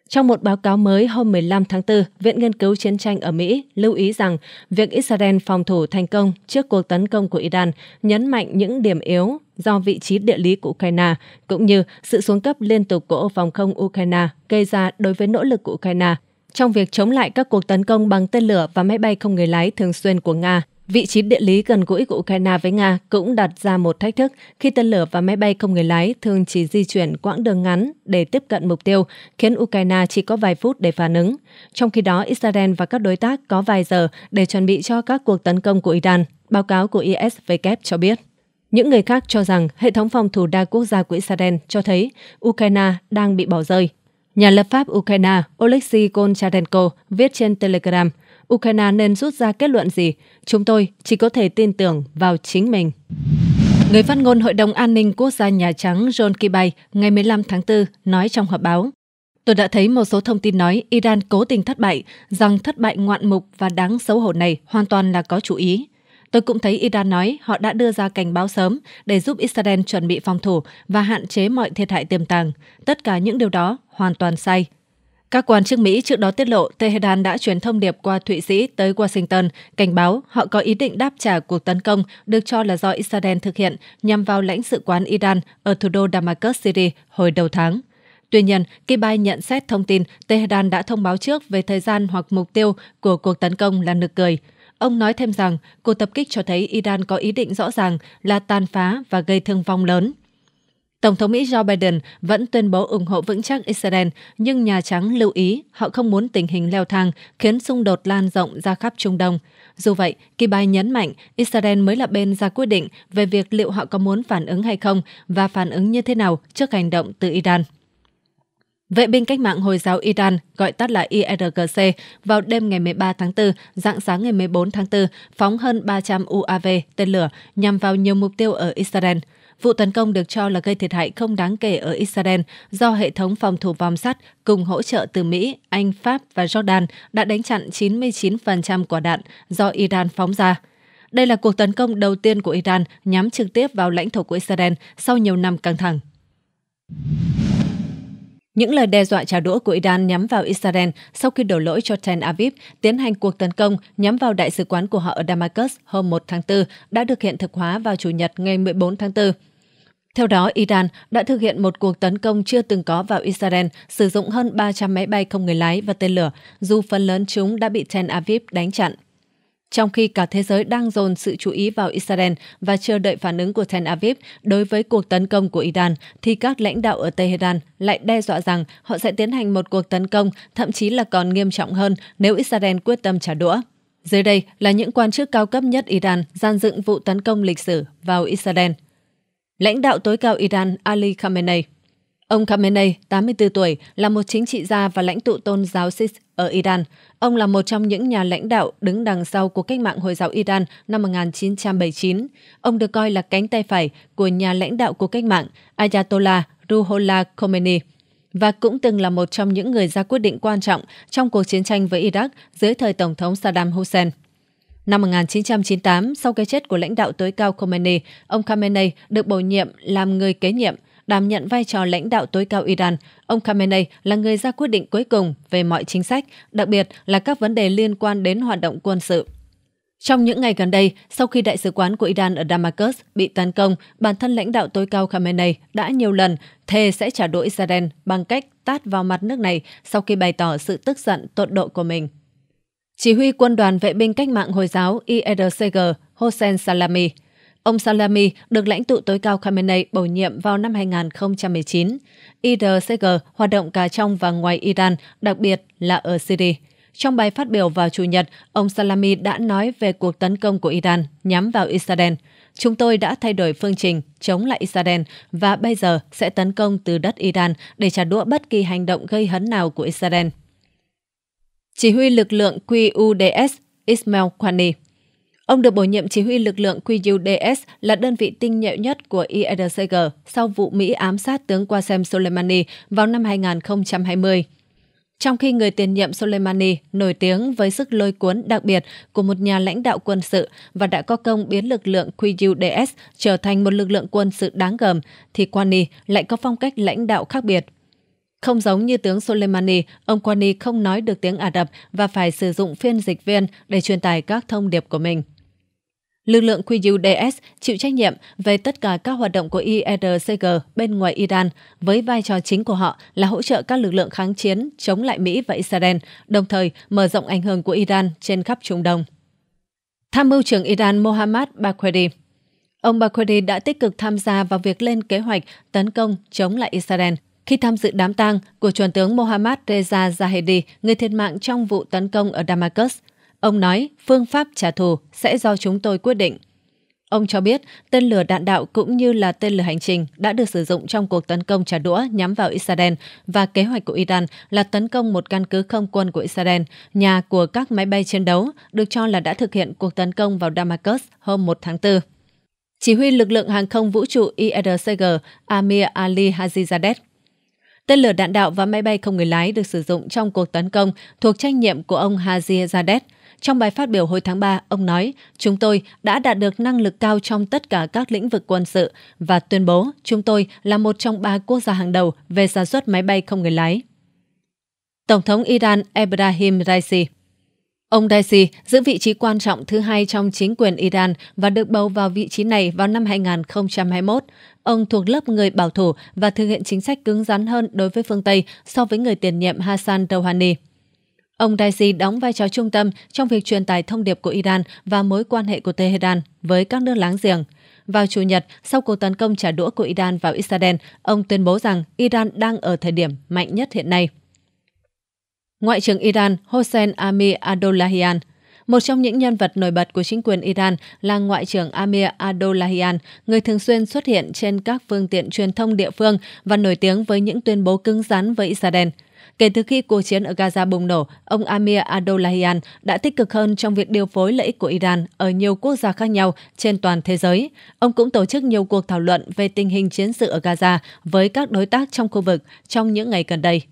Trong một báo cáo mới hôm 15 tháng 4, Viện Nghiên cứu Chiến tranh ở Mỹ lưu ý rằng việc Israel phòng thủ thành công trước cuộc tấn công của Iran nhấn mạnh những điểm yếu do vị trí địa lý của Ukraine, cũng như sự xuống cấp liên tục của ô phòng không Ukraine gây ra đối với nỗ lực của Ukraine trong việc chống lại các cuộc tấn công bằng tên lửa và máy bay không người lái thường xuyên của Nga. Vị trí địa lý gần gũi của Ukraine với Nga cũng đặt ra một thách thức khi tên lửa và máy bay không người lái thường chỉ di chuyển quãng đường ngắn để tiếp cận mục tiêu, khiến Ukraine chỉ có vài phút để phản ứng. Trong khi đó, Israel và các đối tác có vài giờ để chuẩn bị cho các cuộc tấn công của Iran, báo cáo của ISW cho biết. Những người khác cho rằng hệ thống phòng thủ đa quốc gia của Israel cho thấy Ukraine đang bị bỏ rơi. Nhà lập pháp Ukraine Oleksiy Koncharenko viết trên Telegram, Ukraine nên rút ra kết luận gì? Chúng tôi chỉ có thể tin tưởng vào chính mình. Người phát ngôn Hội đồng An ninh Quốc gia Nhà Trắng John Kirby ngày 15 tháng 4 nói trong họp báo, tôi đã thấy một số thông tin nói Iran cố tình thất bại, rằng thất bại ngoạn mục và đáng xấu hổ này hoàn toàn là có chủ ý. Tôi cũng thấy Iran nói họ đã đưa ra cảnh báo sớm để giúp Israel chuẩn bị phòng thủ và hạn chế mọi thiệt hại tiềm tàng. Tất cả những điều đó hoàn toàn sai. Các quan chức Mỹ trước đó tiết lộ Tehran đã chuyển thông điệp qua Thụy Sĩ tới Washington, cảnh báo họ có ý định đáp trả cuộc tấn công được cho là do Israel thực hiện nhằm vào lãnh sự quán Iran ở thủ đô Damascus, Syria hồi đầu tháng. Tuy nhiên, Kyiv nhận xét thông tin Tehran đã thông báo trước về thời gian hoặc mục tiêu của cuộc tấn công là nực cười. Ông nói thêm rằng cuộc tập kích cho thấy Iran có ý định rõ ràng là tàn phá và gây thương vong lớn. Tổng thống Mỹ Joe Biden vẫn tuyên bố ủng hộ vững chắc Israel, nhưng Nhà Trắng lưu ý họ không muốn tình hình leo thang khiến xung đột lan rộng ra khắp Trung Đông. Dù vậy, Kyiv nhấn mạnh Israel mới là bên ra quyết định về việc liệu họ có muốn phản ứng hay không và phản ứng như thế nào trước hành động từ Iran. Vệ binh cách mạng Hồi giáo Iran, gọi tắt là IRGC, vào đêm ngày 13 tháng 4, rạng sáng ngày 14 tháng 4, phóng hơn 300 UAV tên lửa nhằm vào nhiều mục tiêu ở Israel. Vụ tấn công được cho là gây thiệt hại không đáng kể ở Israel do hệ thống phòng thủ vòm sắt cùng hỗ trợ từ Mỹ, Anh, Pháp và Jordan đã đánh chặn 99% quả đạn do Iran phóng ra. Đây là cuộc tấn công đầu tiên của Iran nhắm trực tiếp vào lãnh thổ của Israel sau nhiều năm căng thẳng. Những lời đe dọa trả đũa của Iran nhắm vào Israel sau khi đổ lỗi cho Tel Aviv tiến hành cuộc tấn công nhắm vào đại sứ quán của họ ở Damascus hôm 1 tháng 4 đã được hiện thực hóa vào Chủ nhật ngày 14 tháng 4. Theo đó, Iran đã thực hiện một cuộc tấn công chưa từng có vào Israel, sử dụng hơn 300 máy bay không người lái và tên lửa, dù phần lớn chúng đã bị Tel Aviv đánh chặn. Trong khi cả thế giới đang dồn sự chú ý vào Israel và chờ đợi phản ứng của Tel Aviv đối với cuộc tấn công của Iran, thì các lãnh đạo ở Tehran lại đe dọa rằng họ sẽ tiến hành một cuộc tấn công, thậm chí là còn nghiêm trọng hơn nếu Israel quyết tâm trả đũa. Dưới đây là những quan chức cao cấp nhất Iran dàn dựng vụ tấn công lịch sử vào Israel. Lãnh đạo tối cao Iran Ali Khamenei. Ông Khamenei, 84 tuổi, là một chính trị gia và lãnh tụ tôn giáo Sikh ở Iran. Ông là một trong những nhà lãnh đạo đứng đằng sau cuộc cách mạng Hồi giáo Iran năm 1979. Ông được coi là cánh tay phải của nhà lãnh đạo cuộc cách mạng Ayatollah Ruhollah Khomeini và cũng từng là một trong những người ra quyết định quan trọng trong cuộc chiến tranh với Iraq dưới thời Tổng thống Saddam Hussein. Năm 1998, sau cái chết của lãnh đạo tối cao Khomeini, ông Khamenei được bổ nhiệm làm người kế nhiệm, đảm nhận vai trò lãnh đạo tối cao Iran. Ông Khamenei là người ra quyết định cuối cùng về mọi chính sách, đặc biệt là các vấn đề liên quan đến hoạt động quân sự. Trong những ngày gần đây, sau khi đại sứ quán của Iran ở Damascus bị tấn công, bản thân lãnh đạo tối cao Khamenei đã nhiều lần thề sẽ trả đũa Israel bằng cách tát vào mặt nước này sau khi bày tỏ sự tức giận tột độ của mình. Chỉ huy quân đoàn vệ binh cách mạng Hồi giáo IRGC Hossein Salami. Ông Salami được lãnh tụ tối cao Khamenei bổ nhiệm vào năm 2019. IRGC hoạt động cả trong và ngoài Iran, đặc biệt là ở Syria. Trong bài phát biểu vào Chủ nhật, ông Salami đã nói về cuộc tấn công của Iran nhắm vào Israel. Chúng tôi đã thay đổi phương trình chống lại Israel và bây giờ sẽ tấn công từ đất Iran để trả đũa bất kỳ hành động gây hấn nào của Israel. Chỉ huy lực lượng QUDS Ismail Khani. Ông được bổ nhiệm chỉ huy lực lượng QUDS là đơn vị tinh nhuệ nhất của IRGC sau vụ Mỹ ám sát tướng Qasem Soleimani vào năm 2020. Trong khi người tiền nhiệm Soleimani nổi tiếng với sức lôi cuốn đặc biệt của một nhà lãnh đạo quân sự và đã có công biến lực lượng QUDS trở thành một lực lượng quân sự đáng gờm, thì Khani lại có phong cách lãnh đạo khác biệt. Không giống như tướng Soleimani, ông Khani không nói được tiếng Ả Rập và phải sử dụng phiên dịch viên để truyền tải các thông điệp của mình. Lực lượng QUDS chịu trách nhiệm về tất cả các hoạt động của IRGC bên ngoài Iran, với vai trò chính của họ là hỗ trợ các lực lượng kháng chiến chống lại Mỹ và Israel, đồng thời mở rộng ảnh hưởng của Iran trên khắp Trung Đông. Tham mưu trưởng Iran Mohammad Bagheri. Ông Bagheri đã tích cực tham gia vào việc lên kế hoạch tấn công chống lại Israel. Khi tham dự đám tang của chuẩn tướng Mohammad Reza Zahedi, người thiệt mạng trong vụ tấn công ở Damascus, ông nói phương pháp trả thù sẽ do chúng tôi quyết định. Ông cho biết tên lửa đạn đạo cũng như là tên lửa hành trình đã được sử dụng trong cuộc tấn công trả đũa nhắm vào Israel và kế hoạch của Iran là tấn công một căn cứ không quân của Israel, nhà của các máy bay chiến đấu, được cho là đã thực hiện cuộc tấn công vào Damascus hôm 1 tháng 4. Chỉ huy lực lượng hàng không vũ trụ IRGC Amir Ali Hajizadeh. Tên lửa đạn đạo và máy bay không người lái được sử dụng trong cuộc tấn công thuộc trách nhiệm của ông Hajizadeh. Trong bài phát biểu hồi tháng 3, ông nói, chúng tôi đã đạt được năng lực cao trong tất cả các lĩnh vực quân sự và tuyên bố chúng tôi là một trong 3 quốc gia hàng đầu về sản xuất máy bay không người lái. Tổng thống Iran Ebrahim Raisi. Ông Raisi giữ vị trí quan trọng thứ hai trong chính quyền Iran và được bầu vào vị trí này vào năm 2021. Ông thuộc lớp người bảo thủ và thực hiện chính sách cứng rắn hơn đối với phương Tây so với người tiền nhiệm Hassan Rouhani. Ông Raisi đóng vai trò trung tâm trong việc truyền tải thông điệp của Iran và mối quan hệ của Tehran với các nước láng giềng. Vào Chủ nhật, sau cuộc tấn công trả đũa của Iran vào Israel, ông tuyên bố rằng Iran đang ở thời điểm mạnh nhất hiện nay. Ngoại trưởng Iran Hossein Amir Abdollahian. Một trong những nhân vật nổi bật của chính quyền Iran là Ngoại trưởng Amir Abdollahian, người thường xuyên xuất hiện trên các phương tiện truyền thông địa phương và nổi tiếng với những tuyên bố cứng rắn với Israel. Kể từ khi cuộc chiến ở Gaza bùng nổ, ông Amir Abdollahian đã tích cực hơn trong việc điều phối lợi ích của Iran ở nhiều quốc gia khác nhau trên toàn thế giới. Ông cũng tổ chức nhiều cuộc thảo luận về tình hình chiến sự ở Gaza với các đối tác trong khu vực trong những ngày gần đây.